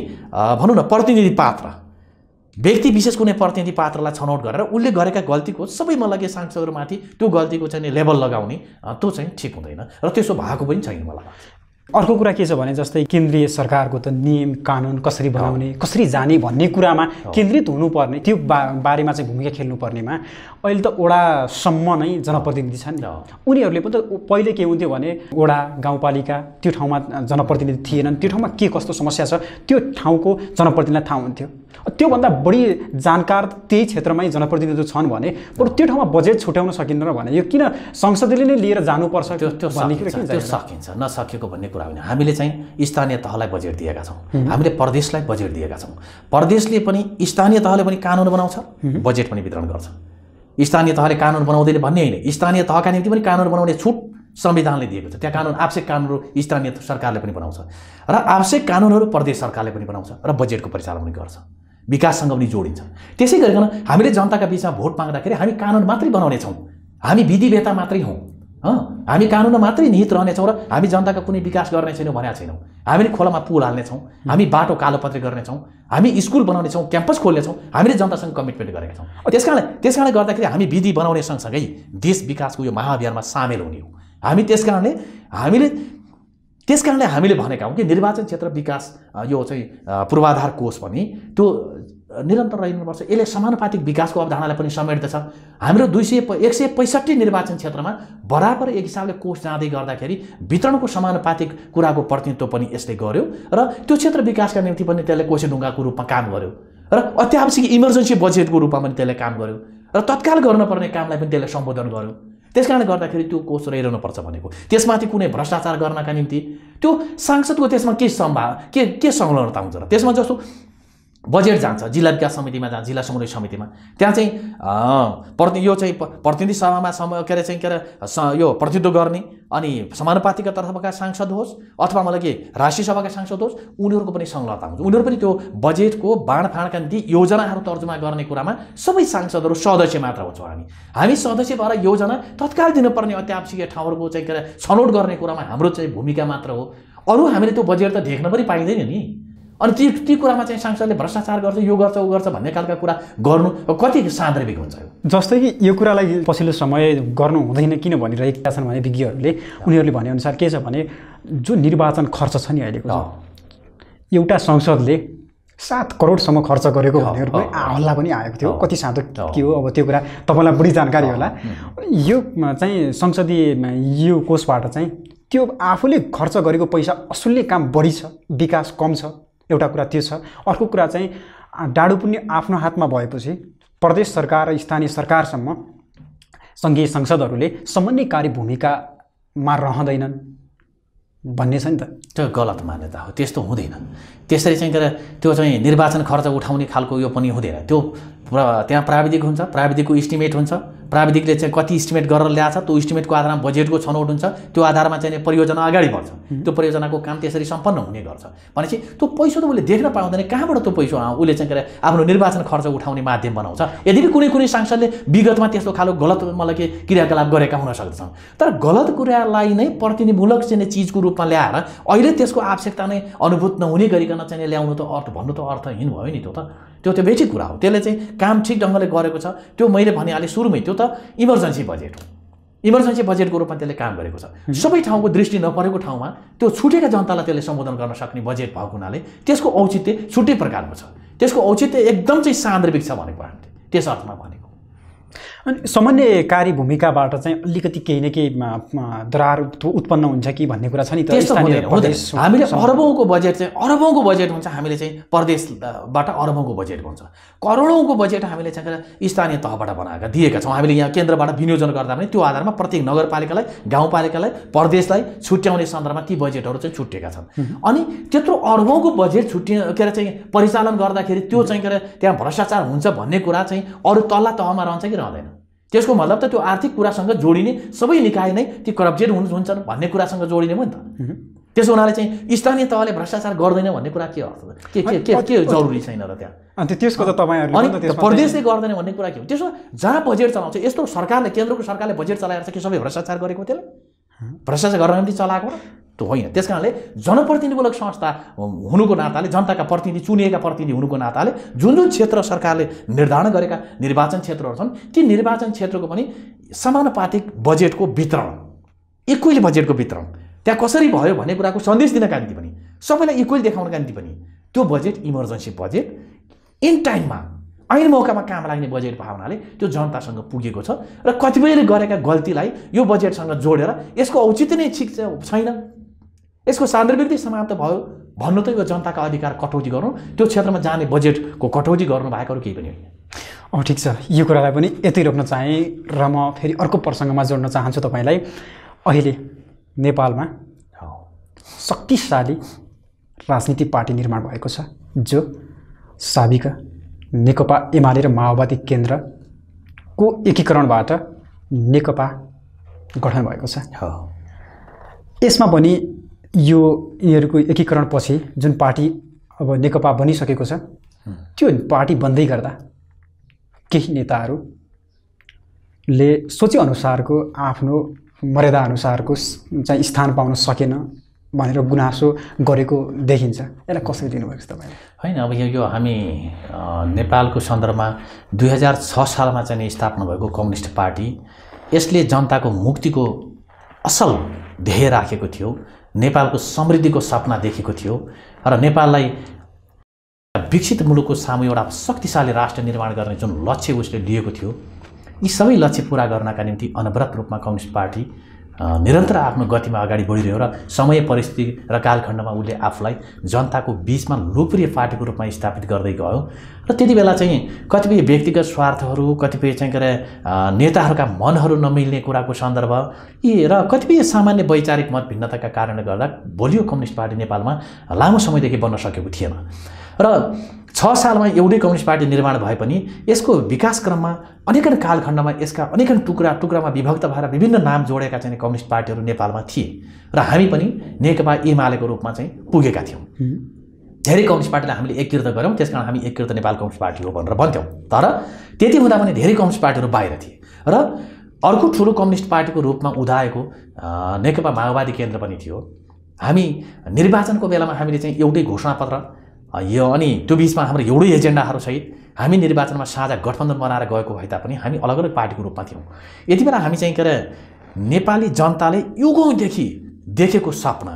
भनौं न प्रतिनिधि पात्र व्यक्ति विशेष कुनै प्रतिनिधि पात्रलाई छनौट गरेर उले गरेका गल्तीको सबै मलगे सांसदहरुमाथि त्यो गल्तीको चाहिँ लेभल लगाउने त्यो चाहिँ ठीक हुँदैन र त्यसो भएको पनि छैन मलाई अर्को कुरा के छ भने जस्तै केन्द्रीय सरकारको त नियम कानुन कसरी बनाउने कसरी जाने भन्ने कुरामा केन्द्रित हुनुपर्ने त्यो बारेमा चाहिँ भूमिका खेल्नुपर्नेमा अहिले त ओडा सम्म नै जनप्रतिनिधि छन् उनीहरुले पनि त पहिले के हुन्थ्यो भने ओडा गाउँपालिका त्यो ठाउँमा जनप्रतिनिधि थिएनन् त्यो ठाउँमा के कस्तो समस्या छ त्यो ठाउँको जनप्रतिनिधिलाई थाहा हुन्थ्यो त्यो भन्दा बढी जानकार त्यही क्षेत्रमै जनप्रतिनिधि छन् भने पुर त्यो ठाउँमा बजेट छुट्याउन सकिन्न र भने यो किन संसदले नै लिएर जानुपर्छ त्यो सकिन्छ नसकेको भन्ने हामीले चाहिँ स्थानीय तहलाई बजेट दिएका छौं हामीले प्रदेशलाई बजेट दिएका छौं प्रदेशले पनि स्थानीय तहले पनि कानुन बनाउँछ बजेट पनि वितरण गर्छ स्थानीय तहले कानुन बनाउँदैन भन्ने हैन स्थानीय तहका निम्ति पनि कानुन बनाउने छुट संविधानले दिएको छ त्यहाँ कानुन आवश्यक कानुनहरु स्थानीय सरकारले पनि बनाउँछ र आवश्यक कानुनहरु प्रदेश सरकारले पनि बनाउँछ र बजेटको परिचालन पनि गर्छ विकाससँग पनि जोडिन्छ त्यसै गरिकन हामीले जनताका बीचमा भोट माग्दाखेरि हामी कानुन मात्रै बनाउने छौं हामी विधिवेता मात्रै हौं हाँ, हामी कानुनमा मात्रै निहित रहने छौं र हामी जनताका कुनै विकास गर्ने छैनौं भनेका छैनौं हामीले खोलामा पुल हाल्ने छौं हामी बाटो कालोपत्री गर्ने छौं हामी स्कुल बनाउने छौं क्याम्पस खोल्ने छौं हामीले जनतासँग कमिटमेन्ट गरेका छौं त्यसकारण त्यसकारण गर्दाखेरि हामी विधि बनाउने सँगसँगै देश विकासको यो महाअभियानमा सामेल हुने हो हामी त्यसकारणले हामीले त्यसकारणले हामीले भनेका हौं कि निर्वाचन क्षेत्र विकास यो चाहिँ पूर्वाधार कोष पनि त्यो निरन्तर रहनुपर्छ यसले समानुपातिक विकासको अवधारणालाई पनि समेट्दछ हाम्रो दुई सय एकसय पैंसठी निर्वाचन क्षेत्रमा बराबर एक हिसाबले कोष जाँदै गर्दाखेरि वितरणको समानुपातिक कुराको प्रतिनिधित्व पनि यसले गर्यो र त्यो क्षेत्र विकासका निम्ति पनि त्यसले कोषे ढुङ्गाको रूपमा काम गर्यो र अत्यावश्यक इमर्जेन्सी बजेटको रूपमा पनि त्यसले काम गर्यो र तत्काल गर्नुपर्ने कामलाई पनि त्यसले सम्बोधन गर्यो त्यसकारणले गर्दाखेरि त्यो कोष रहिरहनु पर्छ भनेको त्यसमाथि कुनै भ्रष्टाचार गर्नका निम्ति त्यो सांसदको त्यसमा के सम्भाव के के संलग्नता हुन्छ र त्यसमा जस्तो बजेट जान्छ जिल्ला विकास समितिमा जान्छ जिल्ला समन्वय समितिमा त्यहाँ चाहिँ प्रति यो चाहिँ प्रतिनिधि सभामा सम के रे चाहिँ के रे यो प्रतिनिधित्व गर्ने अनि समानुपातिकका तर्फका सांसद होस् अथवा मलाई के राष्ट्रिय सभाका सांसद होस् उनीहरुको पनि संलग्नता हुन्छ उनीहरु पनि त्यो बजेटको बाँडफाँडका निम्ति योजनाहरु तर्जुमा गर्ने कुरामा सबै सांसदहरु सदस्य मात्र हुन्छौं हामी हामी सदस्य भएर योजना तत्काल दिनुपर्ने अत्यावश्यक ठाउँहरुको चाहिँ के रे छनौट गर्ने कुरामा हाम्रो चाहिँ भूमिका मात्र हो अरु हामीले त्यो बजेट त देख्न पनि पाइँदैन नि अनि त्यो त्यो कुरामा चाहिँ संसदले भ्रष्टाचार गर्छ यो गर्छ उ गर्छ भन्ने खालका कुरा गर्नु कति सान्दर्भिक हुन्छ यो जस्तै कि यो कुरालाई पछिल्लो समय गर्नु हुँदैन किन भनिरहेका छन् भने विज्ञहरूले उनीहरूले भने अनुसार के छ भने जो निर्वाचन खर्च छ नि अहिलेको एउटा संसदले सात करोड सम्म खर्च गरेको भनेर पनि हल्ला पनि आएको थियो कति साँचो के हो अब त्यो कुरा तपाईलाई बढी जानकारी होला यो चाहिँ संसदीय यो कोषबाट चाहिँ त्यो आफूले खर्च गरेको पैसा असुलले काम बढी छ विकास कम छ एउटा कुरा त्यो छ अर्को कुरा चाहिँ डाडु पनि आफ्नो हातमा भएपछि प्रदेश सरकार र स्थानीय सरकारसम्म संघीय संसदहरूले समन्वयकारी भूमिकामा रहँदैनन् भन्ने छ नि त त्यो गलत मान्यता हो त्यस्तो हुँदैन त्यसरी चाहिँ गरे त्यो चाहिँ निर्वाचन खर्च उठाउने खालको यो पनि हुँदैन त्यो त्यहाँ प्राविधिक हुन्छ प्राविधिकको एस्टिमेट हुन्छ प्राविधिकले चाहिँ कति एस्टिमेट गरेर ल्याछ त्यो एस्टिमेटको आधारमा बजेटको छनौट हुन्छ त्यो आधारमा चाहिँ परियोजना अगाडि बढ्छ त्यो परियोजनाको काम त्यसरी सम्पन्न हुने गर्छ भनेपछि त्यो पैसा त उले देख्न पाउँदैन कहाँबाट त्यो पैसा आउ उले चाहिँ गरे आफ्नो निर्वाचन खर्च उठाउने माध्यम बनाउँछ यदि पनि कुनै कुनै संसदले विगतमा त्यस्तो खालको गलत मतलब के क्रियाकलाप गरेका हुन सक्छन् तर गलत कुरालाई नै प्रतिनिधिमूलक चाहिँ चीजको रूपमा ल्याएर अहिले त्यसको आवश्यकता नै अनुभूत नहुने गरिकन चाहिँ ल्याउनु त अर्थ भन्नु त अर्थहीन भयो नि त्यो त त्यो त बेचिक कुरा हो त्यसले चाहिँ काम ठीक ढंगले गरेको छ त्यो मैले भने हाले सुरुमै त्यो त इमर्जेन्सी बजेट हो इमर्जेन्सी बजेटको रूपमा त्यसले काम गरेको छ सबै ठाउँको दृष्टि नपरेको ठाउँमा त्यो छुटेका जनतालाई त्यसले सम्बोधन गर्न सक्ने बजेट भएको हुनाले त्यसको औचित्य छुट्टै प्रकारको छ त्यसको औचित्य एकदम चाहिँ सान्दर्भिक छ भनेको हामीले त्यस अर्थमा भनेको अनि समन्वयकारी भूमिकाबाट चाहिँ अलिकति केही न केही दरार उत्पन्न हुन्छ कि भन्ने कुरा छ नि त स्थानीय हामीले अरबौंको बजेट चाहिँ अरबौंको बजेट हुन्छ हामीले चाहिँ प्रदेशबाट अरबौंको बजेट हुन्छ करोडौंको बजेट हामीले चाहिँ स्थानीय तहबाट बनाएका दिएका छौं हामीले यहाँ केन्द्रबाट विनियोजन गर्दा पनि त्यो आधारमा प्रत्येक नगरपालिकालाई गाउँपालिकालाई प्रदेशलाई छुट्याउने सन्दर्भमा ती बजेटहरु चाहिँ छुटेका छन् अनि त्यत्रो अरबौंको बजेट छुट्याएर के चाहिँ परिचालन गर्दाखेरि त्यो चाहिँ के त्यहाँ भ्रष्टाचार हुन्छ भन्ने कुरा चाहिँ अरु तल्ला तहमा रहन्छ कि रहदैन त्यसको मतलब त त्यो आर्थिक कुरासँग जोडिने सबै निकाय नै ती करप्टेड हुन्छन् भन्ने कुरासँग जोडिने हो नि त त्यसो हुनाले चाहिँ स्थानीय तहले भ्रष्टाचार गर्दैन भन्ने कुरा के अर्थ के के के के जरुरी छैन र त्यहाँ अनि त्यसको त तपाईहरुले त्यसमा प्रदेशले गर्दैन भन्ने कुरा के हो त्यसो जहाँ बजेट चलाउँछ यस्तो सरकारले केन्द्रको सरकारले बजेट चलाइरहेछ के सबै भ्रष्टाचार गरेको त्यसले भ्रष्टाचार गर्न पनि चलाएको त्यो होइन त्यसकारणले जनप्रतिनिधिमूलक संस्था हुनुको नाताले जनताका प्रतिनिधि चुनिएका प्रतिनिधि हुनुको नाताले जुन जुन क्षेत्र सरकारले निर्धारण गरेका निर्वाचन क्षेत्रहरू छन् ती निर्वाचन क्षेत्रको पनि समानुपातिक बजेटको वितरण इक्वली बजेटको वितरण त्यहाँ कसरी भयो भन्ने कुराको सन्देश दिनका निम्ति पनि सबैलाई इक्वली देखाउनका निम्ति पनि त्यो बजेट इमर्जेन्सी बजेट इन टाइममा ऐन मौकामा काम लाग्ने बजेट भावनाले त्यो जनतासँग पुगेको छ र कतिपयले गरेका गल्तीलाई यो बजेटसँग जोडेर यसको औचित्य नै ठीक छैन यसको सान्दर्भिकता समाप्त भयो भन्नु त यो जनताका अधिकार कटौती गर्नु त्यो क्षेत्रमा जाने बजेटको कटौती गर्नु भएकोहरू केही पनि होइन अ ठीक छ यो कुरालाई पनि यतै रोक्न चाहे र म फेरि अर्को प्रसंगमा जोड्न चाहन्छु तपाईलाई अहिले नेपालमा शक्तिशाली राजनीतिक पार्टी निर्माण भएको छ जो साबिका नेकपा एमाले र माओवादी केन्द्रको एकीकरणबाट नेकपा गठन भएको छ यसमा पनि यो यिनीहरुको एकीकरणपछि जुन पार्टी अब नेकपा बनिसकेको छ त्यो पार्टी बन्दै गर्दा केही नेताहरुले सोचे अनुसारको आफ्नो मर्यादा अनुसारको चाहिँ स्थान पाउन सकेन भनेर गुनासो गरेको देखिन्छ यसलाई कसरी लिनुभएको छ तपाईले हैन अब यो हामी नेपालको सन्दर्भमा दुई हजार छ सालमा चाहिँ स्थापना भएको कम्युनिस्ट पार्टी यसले जनताको मुक्तिको असल ध्येय राखेको थियो नेपालको समृद्धिको सपना देखेको थियो र नेपाललाई विकसित मुलुकको सामु एउटा शक्तिशाली राष्ट्र निर्माण गर्ने जुन लक्ष्य उसले लिएको थियो यी सबै लक्ष्य पूरा गर्नका निम्ति अनवरत रूपमा कम्युनिस्ट पार्टी निरन्तर आफ्नो गतिमा अगाडि बढिरहेको र समय परिस्थिति र कालखण्डमा उले आफूलाई जनताको बीचमा लोकप्रिय पार्टीको रूपमा स्थापित गर्दै गयो र त्यतिबेला चाहिँ कतिपय व्यक्तिगत स्वार्थहरू कतिपय चाहिँ गरे नेताहरूका मनहरू नमिल्ने कुराको सन्दर्भ यी र कतिपय सामान्य वैचारिक मत भिन्नताका कारणले गर्दा बलियो कम्युनिस्ट पार्टी नेपालमा लामो समयदेखि बन्न सकेको थिएन र छ सालमा एउटै कम्युनिस्ट पार्टी निर्माण भए पनि यसको विकासक्रममा अनेकन कालखण्डमा यसका अनेकन टुक्रा टुक्रामा विभक्त भएर विभिन्न नाम जोडेका चाहिँ कम्युनिस्ट पार्टीहरू नेपालमा थिए र हामी पनि नेकपा एमालेको रूपमा चाहिँ पुगेका थियौं धेरै कम्युनिस्ट पार्टीलाई हामीले एकीकृत गर्यौं त्यसकारण हामी एकीकृत नेपाल कम्युनिस्ट पार्टी हो भनेर भन्थ्यौं तर त्यति हुँदा पनि धेरै कम्युनिस्ट पार्टीहरू बाहिर थिए र अर्को ठूलो कम्युनिस्ट पार्टीको रूपमा उदाएको नेकपा माओवादी केन्द्र पनि थियो हामी निर्वाचनको बेलामा हामीले चाहिँ एउटै घोषणापत्र यो अनि दुई हज़ार बीस मा हाम्रो एउटै एजेन्डाहरु सहित हामी निर्वाचनमा साझा गठबन्धन बनाएर गएको भए तापनि हामी अलग-अलग पार्टीको रुपमा थियौं। यतिबेला हामी चाहिँ के नेपाली जनताले युगौंदेखि देखेको सपना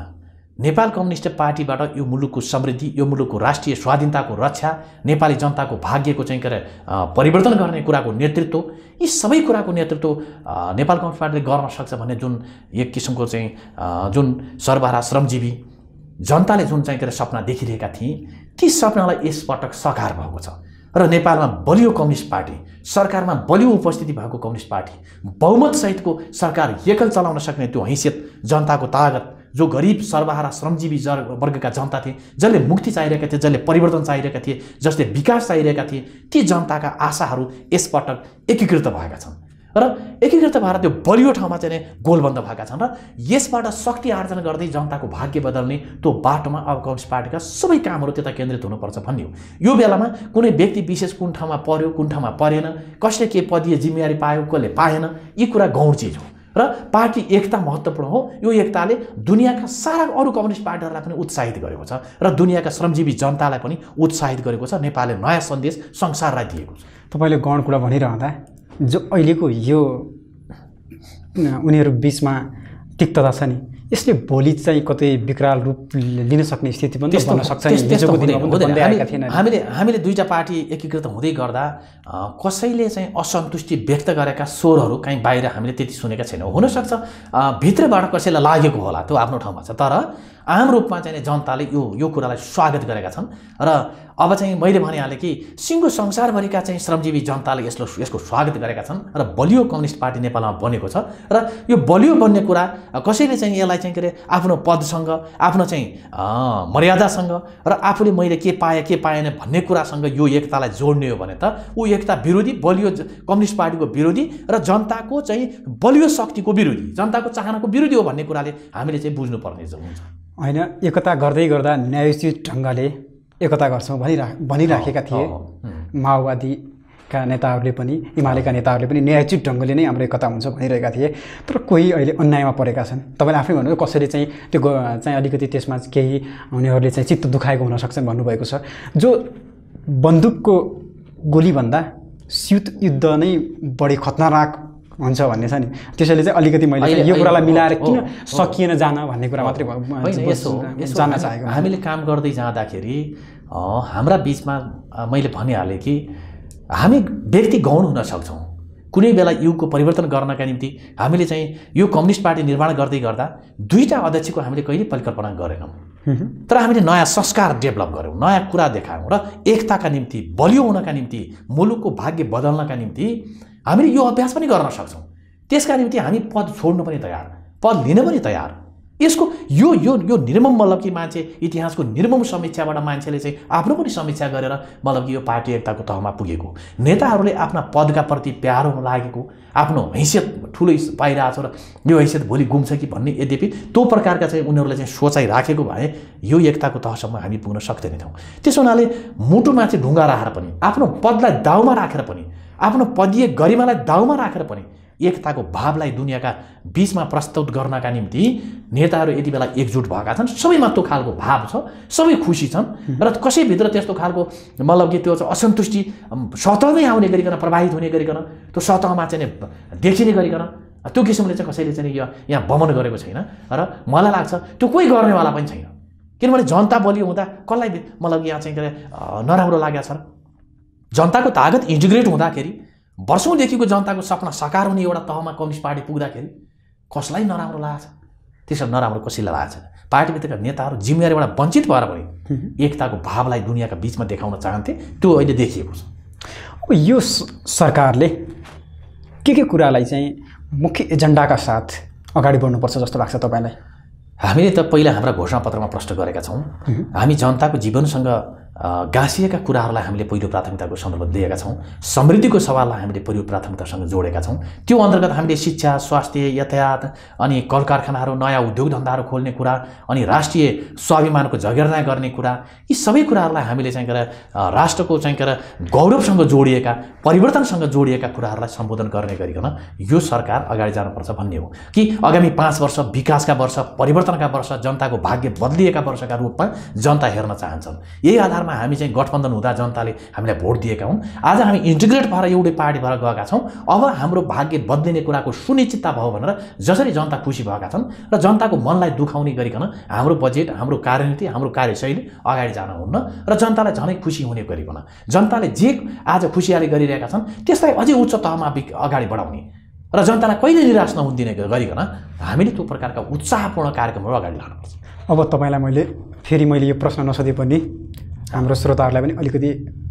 नेपाल कम्युनिस्ट पार्टीबाट यो मुलुकको समृद्धि, यो मुलुकको राष्ट्रिय स्वाधीनताको रक्षा, नेपाली जनताको भाग्यको चाहिँ के परिवर्तन गर्ने कुराको नेतृत्व, यी सबै कुराको नेतृत्व नेपाल कम्युनिस्ट पार्टीले गर्न सक्छ भन्ने जुन एक किसिमको चाहिँ जुन सर्वहारा श्रमजीवी जनताले जुन चाहिँ के सपना देखिरहेका थिए, ती सपनालाई यस पटक साकार भएको छ र नेपालमा बलियो कम्युनिस्ट पार्टी, सरकारमा बलियो उपस्थिति भएको कम्युनिस्ट पार्टी, बहुमत सहितको सरकार एकल चलाउन सक्ने त्यो हैसियत जनताको ताकत जो गरीब सर्वहारा श्रमजीवी वर्गका जनता थिए, जसले मुक्ति चाहिरहेका थिए, जसले परिवर्तन चाहिरहेका थिए, जसले विकास चाहिरहेका थिए, ती जनताका आशाहरू यस पटक एकीकृत भएका छन् र एकीकृत भएर त्यो बलियो ठाउँमा चाहिँ गोलबन्द भएका छन् र यसबाट शक्ति आर्जन गर्दै जनताको भाग्य बदल्ने त्यो बाटोमा अब कम्युनिस्ट पार्टीका सबै कामहरू त्यता केन्द्रित हुनुपर्छ भन्ने हो। यो बेलामा कुनै व्यक्ति विशेष कुन ठाउँमा पर्यो, कुन ठाउँमा परेन, कसले के पदीय जिम्मेवारी पायो, कसले पाएन, यी कुरा गौण चीज हो र पार्टी एकता महत्त्वपूर्ण हो। यो एकताले दुनियाँका सारा अरू कम्युनिस्ट पार्टीहरूलाई पनि उत्साहित गरेको छ र दुनियाँका श्रमजीवी जनतालाई पनि उत्साहित गरेको छ। नेपालले नयाँ सन्देश संसारलाई दिएको छ। तपाईले गौण कुरा भनिरहँदा जो अहिलेको यो उनीहरु बीचमा तिक्तता छ नि, यसले भोलि चाहिँ कतै विकराल रूप लिन सक्ने स्थिति पनि बन्न सक्छ नि। हिजोको दिनमा भन्दै आएका थिएन हामीले हामीले दुईटा पार्टी एकीकृत हुँदै गर्दा कसैले चाहिँ असन्तुष्टि व्यक्त गरेका स्वरहरू कहीं बाहिर हामीले त्यति सुनेका छैनौं। हुन सक्छ भित्रबाट कसैलाई लागेको होला, त्यो आफ्नो ठाउँमा छ, तर आम रूपमा चाहिँ जनताले यो यो कुरालाई स्वागत गरेका छन् र अब चाहिँ मैले भनिहाले कि सिंगो संसारभरिका चाहिँ श्रमजीवी जनताले यसको यसको स्वागत गरेका छन् र बलियो कम्युनिस्ट पार्टी नेपालमा बनेको छ र यो बलियो बन्ने कुरा कसैले चाहिँ यसलाई चाहिँ के आफ्नो पदसँग, आफ्नो चाहिँ मर्यादासँग र आफूले मैले के पाए के पाएन भन्ने कुरासँग यो एकतालाई जोड्ने हो भने त उ एकता विरोधी, बलियो कम्युनिस्ट पार्टीको विरोधी र जनताको चाहिँ बलियो शक्तिको विरोधी, जनताको चाहनाको विरोधी हो भन्ने कुराले हामीले चाहिँ बुझ्नु पर्ने हुन्छ हैन। एकता गर्दै गर्दा न्यायोचित ढंगले एकता गर्छौं भनिरा भनिराखेका थिए माओवादीका नेताहरूले पनि, हिमालयका नेताहरूले पनि न्यायोचित ढंगले नै हाम्रो एकता हुन्छ भनिरहेका थिए, तर कोही अहिले अन्यायमा परेका छन्। तपाईले आफै भन्नुभयो कसैले चाहिँ त्यो चाहिँ अलिकति त्यसमा केही उनीहरूले चाहिँ चित्त दुखाएको हुन सक्छन् भन्नुभएको छ। जो बन्दुकको गोली भन्दा शीत युद्ध नै बढी खतरनाक हुन्छ भन्ने छ नि, त्यसैले चाहिँ अलिकति मैले यो कुरालाई मिलाएर किन सकिएन जान भन्ने कुरा मात्रै जान्न चाहेको। हामीले काम गर्दै जाँदाखेरि हाम्रा बीचमा मैले भनिहाले कि हामी व्यक्ति गौण हुन सक्छौं। कुनै बेला युगको परिवर्तन गर्नका निम्ति हामीले चाहिँ यो कम्युनिस्ट पार्टी निर्माण गर्दै गर्दा दुईटा अध्यक्षको हामीले कहिले परिकल्पना गरेनौं, तर हामीले नयाँ संस्कार डेभलप गर्यौं, नयाँ कुरा देखायौं र एकताका निम्ति, बलियो हुनका निम्ति, मुलुकको भाग्य बदल्नका निम्ति हामीले यो अभ्यास पनि गर्न सक्छौं। त्यसका निम्ति हामी पद छोड्न पनि तयार, पद लिन पनि तयार। यसको यो यो यो निर्मम मतलब कि मान्छे इतिहासको निर्मम समीक्षाबाट मान्छेले चाहिँ आफ्नो पनि समीक्षा गरेर मतलब कि यो पार्टी एकताको तहमा पुगेको, नेताहरूले आफ्ना पदका प्रति प्यार हुन लागेको, आफ्नो हैसियत ठुलो पाइरहेछ र यो हैसियत भोलि गुम्छ कि भन्ने यद्यपि त्यो प्रकारका चाहिँ उनीहरूले चाहिँ सोचाइ राखेको भए यो एकताको तहसम्म हामी पुग्न सक्दैनथ्यौं। त्यसोनाले मुटुमाथि ढुङ्गा राखेर पनि, आफ्नो पदलाई दाउमा राखेर पनि, आफ्नो पदीय गरिमालाई दाउमा राखेर पनि एकताको भावलाई दुनियाँका बीचमा प्रस्तुत गर्नका निम्ति नेताहरू यति बेला एकजुट भएका छन्। सबैमा त्यो खालको भाव छ, सबै खुसी छन् र कसैभित्र त्यस्तो खालको मतलब कि त्यो असन्तुष्टि सतहमै आउने गरिकन, प्रभावित हुने गरिकन, त्यो सतहमा चाहिँ देखिने गरिकन त्यो किसिमले चाहिँ कसैले चाहिँ यो यहाँ बमन गरेको छैन र मलाई लाग्छ त्यो कोही गर्नेवाला पनि छैन। किनभने जनता बलियो हुँदा कसलाई मतलब यहाँ चाहिँ नराम्रो लागेको छ? जनताको ताकत इन्टिग्रेट हुँदाखेरि, वर्षौंदेखिको जनताको सपना साकार हुने एउटा तहमा कम्युनिस्ट पार्टी पुग्दाखेरि कसलाई नराम्रो लाग्छ? त्यसो नराम्रो कसैलाई लाग्छ? पार्टीभित्रका नेताहरू जिम्मेवारीबाट वञ्चित भएर पनि एकताको भावलाई दुनियाँका बीचमा देखाउन चाहन्थे, त्यो अहिले देखिएको छ। अब यो सरकारले के के कुरालाई चाहिँ मुख्य एजेन्डाका साथ अगाडि बढ्नुपर्छ जस्तो लाग्छ तपाईलाई? हामीले त पहिला हाम्रा घोषणापत्रमा प्रश्न गरेका छौं, हामी जनताको जीवनसँग गाँसिएका कुराहरूलाई हामीले पहिलो प्राथमिकताको सन्दर्भ दिएका छौं, समृद्धिको सवाललाई हामीले पहिलो प्राथमिकतासँग जोडेका छौं। त्यो अन्तर्गत हामीले शिक्षा, स्वास्थ्य, यातायात अनि कल कारखानाहरू, नयाँ उद्योग धन्दाहरू खोल्ने कुरा अनि राष्ट्रिय स्वाभिमानको जगेर्ना गर्ने कुरा, यी सबै कुराहरूलाई हामीले चाहिँ राष्ट्रको चाहिँ गौरवसँग जोडिएका, परिवर्तनसँग जोडिएका कुराहरूलाई सम्बोधन गर्ने गरिकन यो सरकार अगाडि जानुपर्छ भन्ने हो कि आगामी पाँच वर्ष विकासका वर्ष, परिवर्तनका वर्ष, जनताको भाग्य बदलिएका वर्षका रूपमा जनता हेर्न चाहन्छन्। यही आधारमा बेलामा हामी चाहिँ गठबन्धन हुँदा जनताले हामीलाई भोट दिएका हुन् आज हामी इन्टिग्रेट भएर एउटै पार्टी भएर गएका छौं अब हाम्रो भाग्य बदलिने कुराको सुनिश्चितता भयो भनेर जसरी जनता खुसी भएका छन् र जनताको मनलाई दुखाउने गरिकन हाम्रो बजेट हाम्रो कार्यनीति हाम्रो कार्यशैली अगाडि जान हुन्न र जनतालाई झनै खुसी हुने गरिकन जनताले जे आज खुसीयाली गरिरहेका छन् त्यसलाई अझै उच्च तहमा अगाडि बढाउने र जनतालाई कहिले निराश नहुन दिने गरिकन हामीले त्यो प्रकारका उत्साहपूर्ण कार्यक्रमहरू अगाडि लानुपर्छ। अब तपाईलाई मैले फेरि मैले यो प्रश्न नसोधे पनि हाम्रो श्रोताहरुलाई पनि अलिकति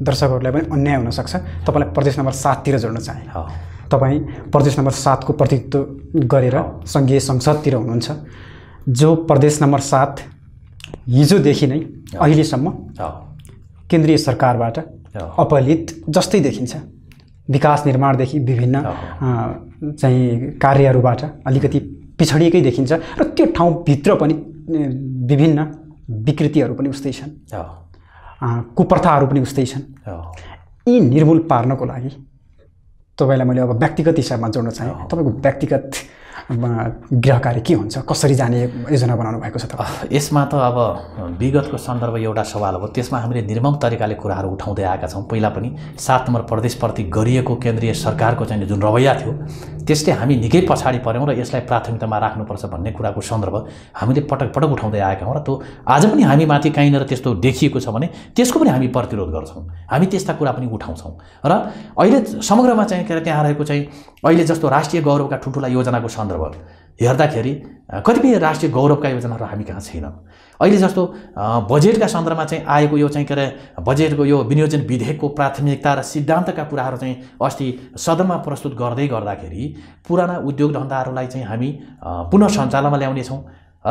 दर्शकहरुलाई पनि अन्याय हुन सक्छ। तपाईलाई प्रदेश नम्बर सात तिर जोड्न चाहे। तपाई प्रदेश नम्बर सात को प्रतिनिधित्व गरेर संघीय संसदतिर हुनुहुन्छ जो प्रदेश नम्बर सात हिजो देखि नै अहिले सम्म केन्द्रीय सरकारबाट अपहलित जस्तै देखिन्छ। विकास निर्माण देखि विभिन्न चाहिँ कार्यहरुबाट अलिकति पिछडिएकै देखिन्छ र त्यो ठाउँ भित्र पनि विभिन्न विकृतिहरु पनि उस्तै छन् कुप्रथाहरु पनि उस्तै छन् यी निर्मूल पार्नको लागि तपाईलाई मैले अब व्यक्तिगत हिसाबमा जोड्न चाहे तपाईको व्यक्तिगत गृह कार्य के हुन्छ कसरी जाने योजना बनाउनु भएको छ तपाईले यसमा त अब विगतको सन्दर्भ एउटा सवाल हो त्यसमा हामीले निर्मम तरिकाले कुराहरु उठाउँदै आएका छौं पहिला पनि सात नम्बर प्रदेश प्रति गरिएको केन्द्रीय सरकारको चाहिँ जुन रवैया थियो त्यसले हामी निकै पछाडी पर्यौं र यसलाई प्राथमिकतामा राख्नुपर्छ भन्ने कुराको सन्दर्भ हामीले पटक पटक उठाउँदै आएका हौं र त्यो आज पनि हामी माथि काइनेर त्यस्तो देखिएको छ भने त्यसको पनि हामी प्रतिरोध गर्छौं हामी त्यस्ता कुरा पनि उठाउँछौं र अहिले समग्रमा चाहिँ के त्यहाँ रहेको चाहिँ अहिले जस्तो राष्ट्रिय गौरवका ठुलठुला योजनाको सन्दर्भ हेर्दाखेरि कतिपय राष्ट्रिय गौरवका योजनाहरु हामी कहाँ छैनन् अहिले जस्तो बजेटका सन्दर्भमा चाहिँ आएको यो चाहिँ के रे बजेटको यो विनियोजन विधेयकको प्राथमिकता र सिद्धान्तका कुराहरु चाहिँ अस्ति सदनमा प्रस्तुत गर्दै गर्दाखेरि पुराना उद्योग धन्दाहरुलाई चाहिँ हामी पुनः सञ्चालनमा ल्याउने छौं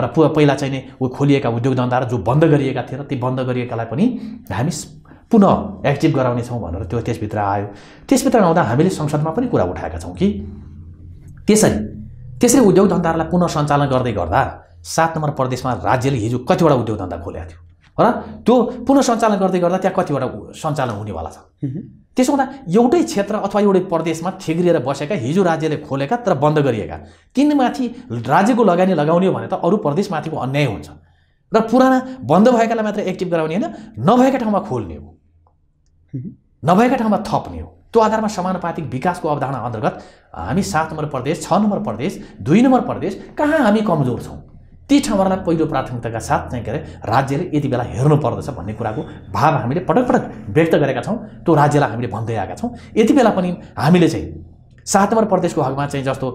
र पहिला चाहिँ नि खोलिएका उद्योग धन्दाहरु जो बन्द गरिएका थिए ती बन्द गरिएकालाई पनि हामी पुनः एक्टिभ गराउने छौं भनेर त्यो त्यसभित्र आयो त्यसभित्र आउँदा हामीले संसदमा पनि कुरा उठाएका छौं कि त्यसरी त्यसरी उद्योग धन्दाहरुलाई पुनः सञ्चालन गर्दै गर्दा सात नम्बर प्रदेशमा राज्यले हिजो कतिवटा उद्योग धन्दा खोलेको थियो र त्यो पुनः सञ्चालन गर्दै गर्दा त्यहाँ कतिवटा सञ्चालन हुनेवाला छ त्यसो हुँदा एउटै क्षेत्र अथवा एउटै प्रदेशमा ठेग्रिएर बसेका हिजो राज्यले खोलेका तर बन्द गरिएका तिनमाथि राज्यको लगानी लगाउने भने त अरु प्रदेशमाथिको अन्याय हुन्छ र पुराना बन्द भएकालाई मात्र एक्टिभ गराउने हैन नभएका ठाउँमा खोल्ने हो नभएका ठाउँमा थप्ने हो त्यो आधारमा समानुपातिक विकासको अवधारणा अन्तर्गत हामी सात नम्बर प्रदेश छ नम्बर प्रदेश दुई नम्बर प्रदेश कहाँ हामी कमजोर छौं ती ठाउँहरुलाई पहिलो प्राथमिकताका साथ चाहिँ के रे राज्यले यति बेला हेर्नु पर्दछ भन्ने कुराको भाव हामीले पटक पटक व्यक्त गरेका छौं त्यो राज्यलाई हामीले भन्दै आएका छौं यति बेला पनि हामीले चाहिँ सात नम्बर प्रदेशको हकमा चाहिँ जस्तो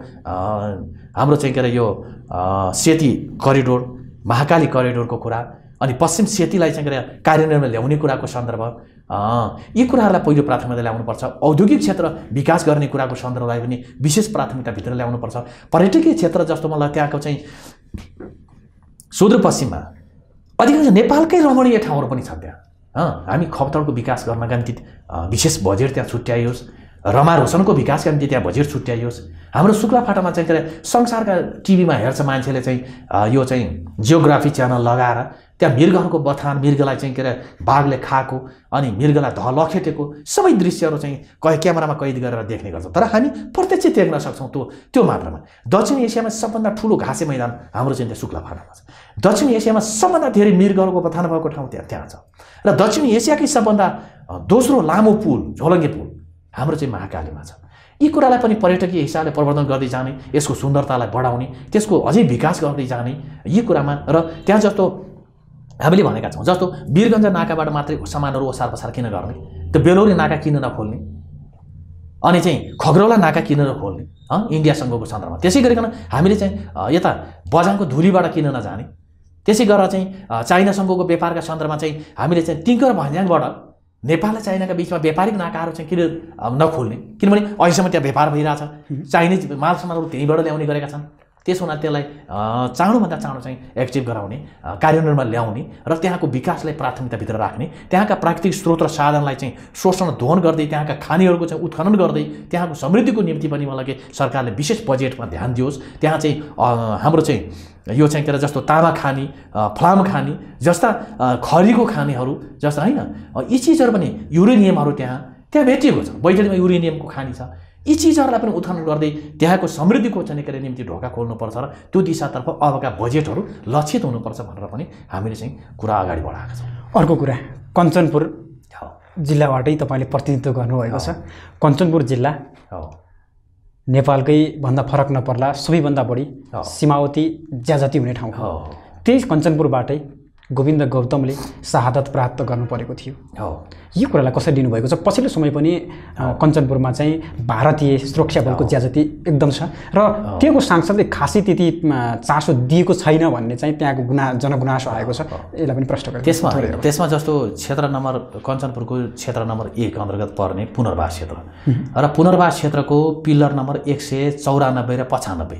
हाम्रो चाहिँ के रे यो सेती करिडोर महाकाली करिडोरको कुरा अनि पश्चिम सेतीलाई चाहिँ के रे कार्यान्वयनमा ल्याउने कुराको सन्दर्भ यी कुराहरुलाई पहिलो प्राथमिकता ल्याउनु पर्छ औद्योगिक क्षेत्र विकास गर्ने कुराको सन्दर्भलाई पनि विशेष प्राथमिकता भित्र ल्याउनु पर्छ पर्यटकीय क्षेत्र जस्तो मलाई त्यहाँको चाहिँ सुदूरपश्चिममा अधिकांश नेपालकै रमणीय ठाउँहरु पनि छन् त्यहाँ हामी खपतडको विकास गर्नका निम्ति विशेष बजेट त्यहाँ छुट्याइयोस् रमारोशनको विकासका निम्ति त्यहाँ बजेट छुट्याइयोस् हाम्रो शुक्लाफाटामा चाहिँ के संसारका टिभीमा हेर्छ मान्छेले चाहिँ यो चाहिँ जियोग्राफी च्यानल लगाएर त्यहाँ मिर्गहरुको बथान मिर्गलाई चाहिँ के रे बाघले खाएको अनि मिर्गलाई धलखेटेको सबै दृश्यहरु चाहिँ कय क्यामेरामा कैद गरेर देख्ने गर्छ तर हामी प्रत्यक्ष देख्न सक्छौं त्यो त्यो मात्रामा दक्षिण एसियामा सबभन्दा ठूलो घाँसे मैदान हाम्रो चाहिँ त्यो शुक्लाफाटामा छ दक्षिण एसियामा सबभन्दा धेरै मिर्गहरुको बथान भएको ठाउँ त्यहाँ त्यहाँ छ र दक्षिण एसियाकै सबभन्दा दोस्रो लामो पुल झोलङ्गे पुल हाम्रो चाहिँ महाकालीमा छ यी कुरालाई पनि पर्यटकीय हिसाबले प्रवर्धन गर्दै जाने यसको सुन्दरतालाई बढाउने त्यसको अझै विकास गर्दै जाने यी कुरामा र त्यहाँ जस्तो हामीले भनेका छौं जस्तो वीरगञ्ज नाकाबाट मात्रै सामानहरु ओसारपसार किन गर्ने त्यो बेलौरी नाका किन नखोल्ने अनि चाहिँ खगरौला नाका किन नखोल्ने ह इन्डिया संघको सन्दर्भमा त्यसै गरिकन हामीले चाहिँ यता बजाङको धुलीबाट किन नजाने त्यसै गरेर चाहिँ चाइना संघको व्यापारका सन्दर्भमा चाहिँ हामीले चाहिँ तिङकर भन्ज्याङबाट नेपाल र चाइनाका बीचमा व्यापारिक नाकाहरु चाहिँ किन नखोल्ने किनभने अहिलेसम्म त्यहाँ व्यापार भइराछ चाइनिज मालसामानहरु त्यहीबाट ल्याउने गरेका छन् त्यसो हुँदा त्यसलाई चाँडो भन्दा चाँडो चाहिँ एक्टिभ गराउने कार्यान्वयनमा ल्याउने र त्यहाँको विकासलाई प्राथमिकता भित्र राख्ने त्यहाँका प्राकृतिक स्रोत र साधनलाई चाहिँ शोषण दोहन गर्दै त्यहाँका खानीहरुको चाहिँ उत्खनन गर्दै त्यहाँको समृद्धिको निम्ति पनि मलाई सरकारले विशेष बजेटमा ध्यान दियोस् त्यहाँ चाहिँ हाम्रो चाहिँ यो चाहिँ के जस्तो तामा खानी फ्लाम खानी जस्ता खरीको खानीहरु जस्ता हैन यी चीजहरु पनि युरेनियमहरु त्यहाँ त्यहाँ भेटिएको छ बैजडीमा युरेनियमको खानी छ यी चीजहरुलाई पनि उत्खनन गर्दै त्यहाँको समृद्धिको चाहिँ निम्ति ढोका खोल्नु पर्छ र त्यो दिशातर्फ अबका बजेटहरु लक्षित हुनुपर्छ भनेर पनि हामीले चाहिँ कुरा अगाडि बढाएका छौं। अर्को कुरा कञ्चनपुर जिल्लाबाटै तपाईले प्रतिनिधित्व गर्नुभएको छ। कञ्चनपुर जिल्ला नेपालकै भन्दा फरक नपर्ला सबैभन्दा बढी सीमावर्ती ज्याजति हुने ठाउँ हो। त्यही कञ्चनपुरबाटै गोविन्द गौतमले शहादत प्राप्त गर्नुपरेको थियो। यो कुरालाई कसरी लिनु भएको छ? पछिल्लो समय पनि कञ्चनपुरमा चाहिँ भारतीय सुरक्षा बलको ज्याजति एकदम छ र त्यसको सांसदले खासै त्यति चासो दिएको छैन भन्ने चाहिँ त्यहाँको गुना जनगुनासो आएको छ। यसलाई पनि प्रश्न गर्छ। त्यसमा त्यसमा जस्तो क्षेत्र नम्बर कञ्चनपुरको क्षेत्र नम्बर एक अन्तर्गत पर्ने पुनर्वास क्षेत्र र पुनर्वास क्षेत्रको पिलर नम्बर एक सय चौरानब्बे र पचानब्बे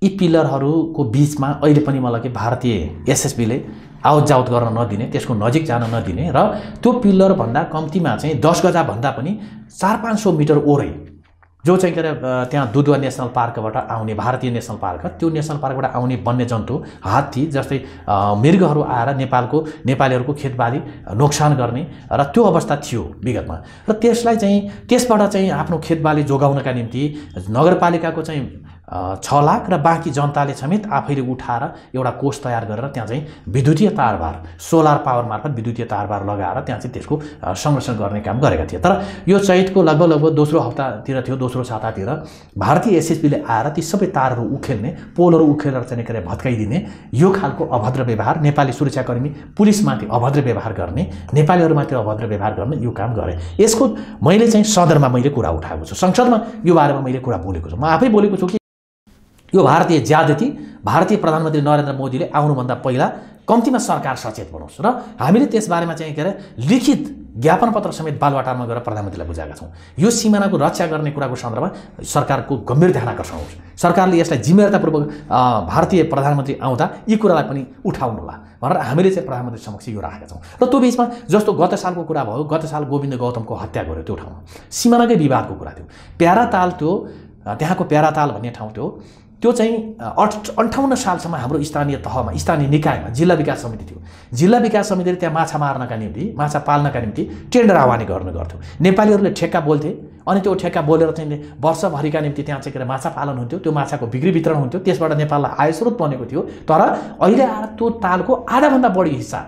यी पिलरहरुको बीचमा अहिले पनि मलाई के भारतीय एसएसबीले आउट जाउट गर्न नदिने, त्यसको नजिक जान नदिने र त्यो पिलर भन्दा कम्तीमा चाहिँ दस गजा भन्दा पनि चार पाँच सय मिटर ओरै जो चाहिँ के त्यहाँ दुधवा नेशनल पार्कबाट आउने भारतीय नेशनल पार्क त्यो नेशनल पार्कबाट आउने वन्यजन्तु हात्ती जस्तै मृगहरु आएर नेपालको नेपालीहरुको खेतबाली नोक्सान गर्ने र त्यो अवस्था थियो विगतमा र त्यसलाई चाहिँ त्यसबाट चाहिँ आफ्नो खेतबाली जोगाउनका निम्ति नगरपालिकाको चाहिँ छ लाख र बाकी जनताले समेत आफैले उठाएर एउटा कोष तयार गरेर त्यहाँ चाहिँ विद्युतीय तारबार सोलर पावर मार्फत विद्युतीय तारबार लगाएर त्यहाँ चाहिँ त्यसको संरक्षण गर्ने काम गरेका थिए। तर यो चैतको लगभग लगभग दोस्रो हप्तातिर थियो, दोस्रो सातातिर भारतीय एसएसबीले आएर ती सबै तारहरू उखेल्ने, पोलहरू उखेलेर चाहिँ के भत्काइदिने, यो खालको अभद्र व्यवहार, नेपाली सुरक्षाकर्मी पुलिसमाथि अभद्र व्यवहार गर्ने, नेपालीहरूमाथि अभद्र व्यवहार गर्ने यो काम गरे। यसको मैले चाहिँ सदरमा मैले कुरा उठाएको छु, संसदमा यो बारेमा मैले कुरा बोलेको छु, म आफै बोलेको छु कि यो भारतीय ज्यादती भारतीय प्रधानमन्त्री नरेन्द्र मोदीले आउनुभन्दा पहिला कम्तीमा सरकार सचेत बनाउँछ र हामीले त्यस बारेमा चाहिँ के अरे लिखित ज्ञापन पत्र समेत बालवाटारमा गएर प्रधानमन्त्रीलाई बुझाएका छौं। यो सीमानाको रक्षा गर्ने कुराको सन्दर्भमा सरकारको गम्भीर ध्यान आकर्षण होस्, सरकारले यसलाई जिम्मेवारतापूर्वक भारतीय प्रधानमन्त्री आउँदा यी कुरालाई पनि उठाउनुला भनेर हामीले चाहिँ प्रधानमन्त्री समक्ष यो राखेका छौं। र त्यो बीचमा जस्तो गत सालको कुरा भयो, गत साल गोविन्द गौतमको हत्या गर्यो त्यो ठाउँमा सीमानाकै विवादको कुरा थियो। प्याराताल त्यो त्यहाँको प्याराताल भन्ने ठाउँ थियो, त्यो चाहिँ अन्ठाउन्न सालसम्म हाम्रो स्थानीय तहमा स्थानीय निकायमा जिल्ला विकास समिति थियो। जिल्ला विकास समितिले त्यहाँ माछा मार्नका निम्ति माछा पाल्नका निम्ति टेन्डर आह्वान गर्ने गर्थ्यो। नेपालीहरूले ठेक्का बोल्थे अनि त्यो ठेक्का बोलेर चाहिँ वर्षभरिका निम्ति त्यहाँ चाहिँ के माछा पालन हुन्थ्यो, त्यो माछाको बिक्री वितरण हुन्थ्यो, त्यसबाट नेपाललाई आय स्रोत बनेको थियो। तर अहिले आएर त्यो तालको आधाभन्दा बढी हिस्सा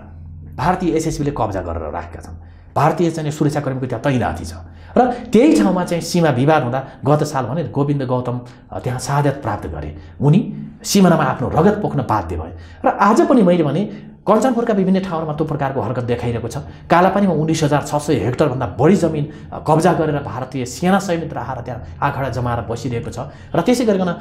भारतीय एसएसबीले कब्जा गरेर राखेका छन्। भारतीय चाहिँ सुरक्षाकर्मीको त्यहाँ तैनाती छ र त्यही ठाउँमा चाहिँ सीमा विवाद हुँदा गत साल भने गोविन्द गौतम त्यहाँ शहादत प्राप्त गरे, उनी सीमानामा आफ्नो रगत पोख्न बाध्य भए। र आज पनि मैले भने कञ्चनपुरका विभिन्न ठाउँहरूमा त्यो प्रकारको हरकत देखाइरहेको छ। कालापानीमा उन्नाइस हजार छ सय हेक्टरभन्दा बढी जमिन कब्जा गरेर भारतीय सेना सैनिक राखेर त्यहाँ आखडा जमाएर बसिरहेको छ। र त्यसै गरिकन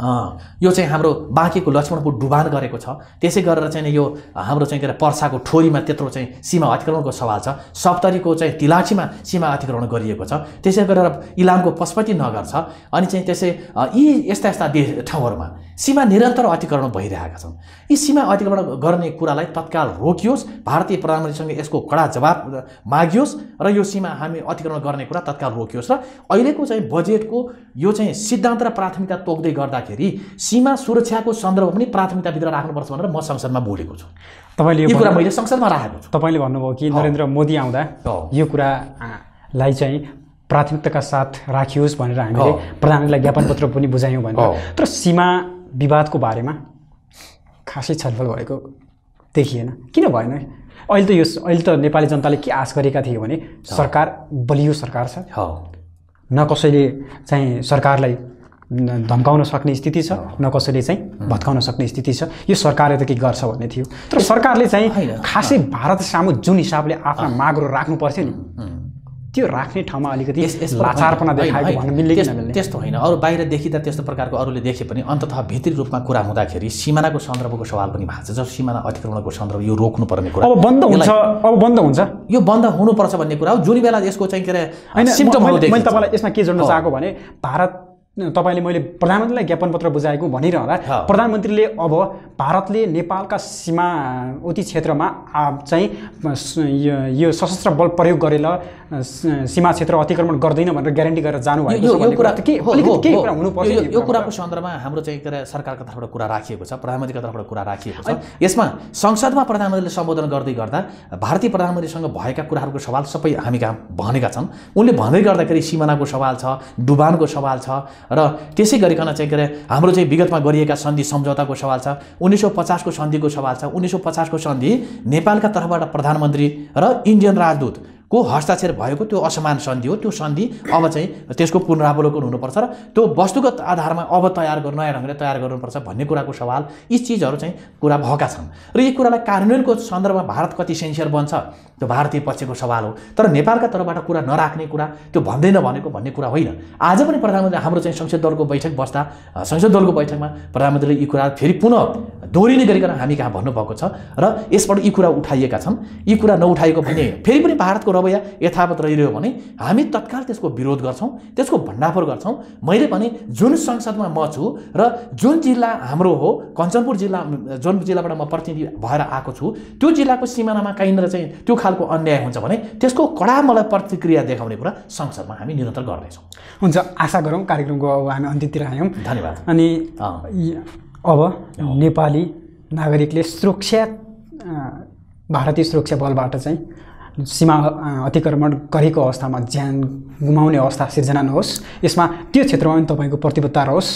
यो चाहिँ हाम्रो बाँकेको लक्ष्मणपुर डुबान गरेको छ। त्यसै गरेर चाहिँ यो हाम्रो चाहिँ के अरे पर्साको ठोरीमा त्यत्रो चाहिँ सीमा अतिक्रमणको सवाल छ। सप्तरीको चाहिँ तिलाठीमा सीमा अतिक्रमण गरिएको छ। त्यसै गरेर इलामको पशुपति नगर छ। अनि चाहिँ त्यसै यी यस्ता यस्ता ठाउँहरूमा सीमा निरन्तर अतिक्रमण भइरहेका छन्। यी सीमा अतिक्रमण गर्ने कुरालाई तत्काल रोकियोस्, भारतीय प्रधानमन्त्रीसँग यसको कडा जवाब मागियोस् र यो सीमा हामी अतिक्रमण गर्ने कुरा तत्काल रोकियोस्। र अहिलेको चाहिँ बजेटको यो चाहिँ सिद्धान्त र प्राथमिकता तोक्दै गर्दा सीमा सुरक्षाको सन्दर्भमा पनि प्राथमिकता भित्र राख्नुपर्छ भनेर म संसदमा बोलेको छु। तपाईले यो कुरा मैले संसदमा राखेको छु। तपाईले भन्नुभयो कि नरेन्द्र मोदी आउँदा यो कुरालाई चाहिँ प्राथमिकताका साथ राखियोस् भनेर हामीले प्रधानमन्त्रीलाई ज्ञापन पत्र पनि बुझायौं भनेर। तर सीमा विवादको बारेमा खासै छलफल भएको देखिएन, किन भएन? अहिले त यो अहिले त नेपाली जनताले के आश गरेका थिए भने सरकार बलियो सरकार छ, न कसैले चाहिँ सरकारलाई धम्काउन सक्ने स्थिति छ, न कसैले चाहिँ भत्काउन सक्ने स्थिति छ, यो सरकारले त के गर्छ भन्ने थियो। तर सरकारले चाहिँ खासै भारत सामु जुन हिसाबले आफ्ना मागहरू राख्नु पर्थ्यो नि त्यो राख्ने ठाउँमा अलिकति लाचारपना देखाएको भन्न मिल्दैन। त्यस्तो होइन, अरु बाहिर देखिँदा त्यस्तो प्रकारको अरूले देखे पनि अन्ततः भित्री रूपमा कुरा हुँदाखेरि सिमानाको सन्दर्भको सवाल पनि भएको छ। जस्तो सिमाना अतिक्रमणको सन्दर्भ यो रोक्नुपर्ने कुरा अब बन्द हुन्छ, अब बन्द हुन्छ, यो बन्द हुनुपर्छ भन्ने कुरा हो। जुन बेला यसको चाहिँ के अरे सिम्पटमहरु देख्छ। मैले तपाईलाई यसमा के जोड्न चाहेको भने भारत तपाईले मैले प्रधानमन्त्रीलाई ज्ञापन पत्र बुझाएको भनिरहँदा प्रधानमन्त्रीले अब भारतले नेपालका सीमावर्ती क्षेत्रमा चाहिँ यो सशस्त्र बल प्रयोग गरेर सीमा क्षेत्र अतिक्रमण गर्दैन भनेर ग्यारेन्टी गरेर जानुभएको छ। यो कुराको सन्दर्भमा हाम्रो चाहिँ के अरे सरकारको तर्फबाट कुरा राखिएको छ, प्रधानमन्त्रीको तर्फबाट कुरा राखिएको छ। यसमा संसदमा प्रधानमन्त्रीले सम्बोधन गर्दै गर्दा भारतीय प्रधानमन्त्रीसँग भएका कुराहरूको सवाल सबै हामी भनेका छौँ। उनले भन्दै गर्दाखेरि सिमानाको सवाल छ, डुबानको सवाल छ, र त्यसै गरिकन चाहिँ गरे हाम्रो चाहिँ विगतमा गरिएका सन्धि सम्झौताको सवाल छ उन्नाइस सय पचास को सन्धिको सवाल छ उन्नाइस सय पचास को सन्धि नेपालका तर्फबाट प्रधानमन्त्री र इन्डियन राजदूत को हस्ताक्षर भएको त्यो असमान सन्धि हो त्यो सन्धि अब चाहिँ त्यसको पुनरावलोकन हुनुपर्छ र त्यो वस्तुगत आधारमा अब तयार गर्न नयाँ ढंगले तयार गर्नुपर्छ भन्ने कुराको सवाल यी चीजहरु चाहिँ कुरा भएका छन् र यी कुरालाई कार्यान्वयनको सन्दर्भमा भारत कति सेन्सियर बन्छ त्यो भारतीय पक्षको सवाल हो तर नेपालका तर्फबाट कुरा नराख्ने कुरा त्यो भन्दैन भनेको भन्ने कुरा होइन आज पनि प्रधानमन्त्री हाम्रो चाहिँ संसद दलको बैठक बस्दा संसद दलको बैठकमा प्रधानमन्त्रीले यी कुरा फेरि पुनः दोहोरिने गरिकन हामी कहाँ भन्नु भएको छ र यसबाट यी कुरा उठाइएका छन् यी कुरा नउठाएको भने फेरि पनि भारतको रवैया यथावत रहिरह्यो भने हामी तत्काल त्यसको विरोध गर्छौं त्यसको भण्डाफोर गर्छौं मैले पनि जुन संसदमा म छु र जुन जिल्ला हाम्रो हो कञ्चनपुर जिल्ला जुन जिल्लाबाट म प्रतिनिधि भएर आएको छु त्यो जिल्लाको सीमानामा काइन्द्र चाहिँ त्यो खालको अन्याय हुन्छ भने त्यसको कडा मलाई प्रतिक्रिया देखाउने कुरा संसदमा हामी निरन्तर गर्दै छौं हुन्छ आशा गरौं कार्यक्रमको हामी अन्त्यतिर आयौं धन्यवाद अनि अब नेपाली नागरिकले सुरक्षा भारतीय सुरक्षा बलबाट चाहिँ सीमा अतिक्रमण गरेको अवस्थामा ज्यान गुमाउने अवस्था सिर्जना नहोस् यसमा त्यो क्षेत्रमा पनि तपाईको प्रतिबद्धता रहोस्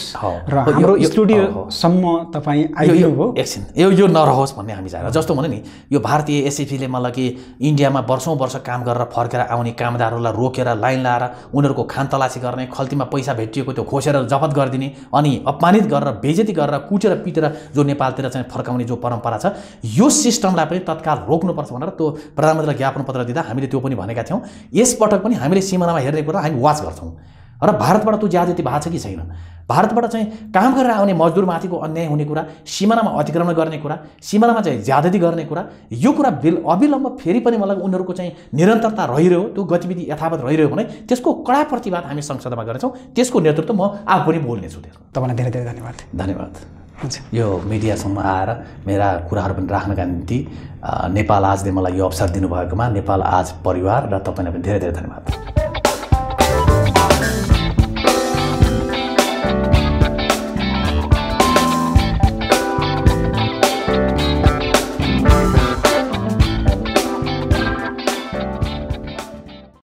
र हाम्रो स्टुडियो सम्म तपाई आइदिनुभयो एकछिन यो यो नरहोस् भन्ने हामी चाहन्छौं जस्तो भने नि यो भारतीय एसएफी ले मलाई कि इन्डियामा वर्षौं वर्ष काम गरेर फर्केर आउने कामदारहरूलाई रोकेर लाइन लाएर उनीहरुको खानतलासी गर्ने खल्तीमा पैसा भेटिएको त्यो खोसेर जफत गर्दिने अनि अपमानित गरेर बेइज्जती गरेर कुटेर पिटेर जो नेपालतिर चाहिँ फर्काउने जो परम्परा छ यो सिस्टमलाई पनि तत्काल रोक्नुपर्छ भनेर त्यो प्रधानमन्त्रीलाई ज्ञापन पत्र दिदा हामीले त्यो पनि भनेका थियौं यस पटक पनि हामीले सीमानामा हेर्ने कुरा हामी वाच गर्छौं र भारतबाट त्यो ज्यादती भाछ कि छैन भारतबाट चाहिँ काम गरेर आउने मजदुरमाथिको अन्याय हुने कुरा सीमानामा अतिक्रमण गर्ने कुरा सीमानामा चाहिँ ज्यादती गर्ने कुरा यो कुरा बिल अविलम्ब फेरि पनि मलाई उनीहरुको चाहिँ निरन्तरता रहिरह्यो त्यो गतिविधि यथावत रहिरह्यो भने त्यसको कडा प्रतिवाद हामी संसदमा गर्छौं त्यसको नेतृत्व म आफै पनि बोल्ने छु त्यसको तपाईलाई धेरै धेरै धन्यवाद धन्यवाद यो मिडिया सम्म आएर मेरा कुराहरु पनि राख्नका निम्ति नेपाल आजले मलाई यो अवसर दिनुभएकोमा नेपाल आज परिवार र तपाईलाई पनि धेरै धेरै धन्यवाद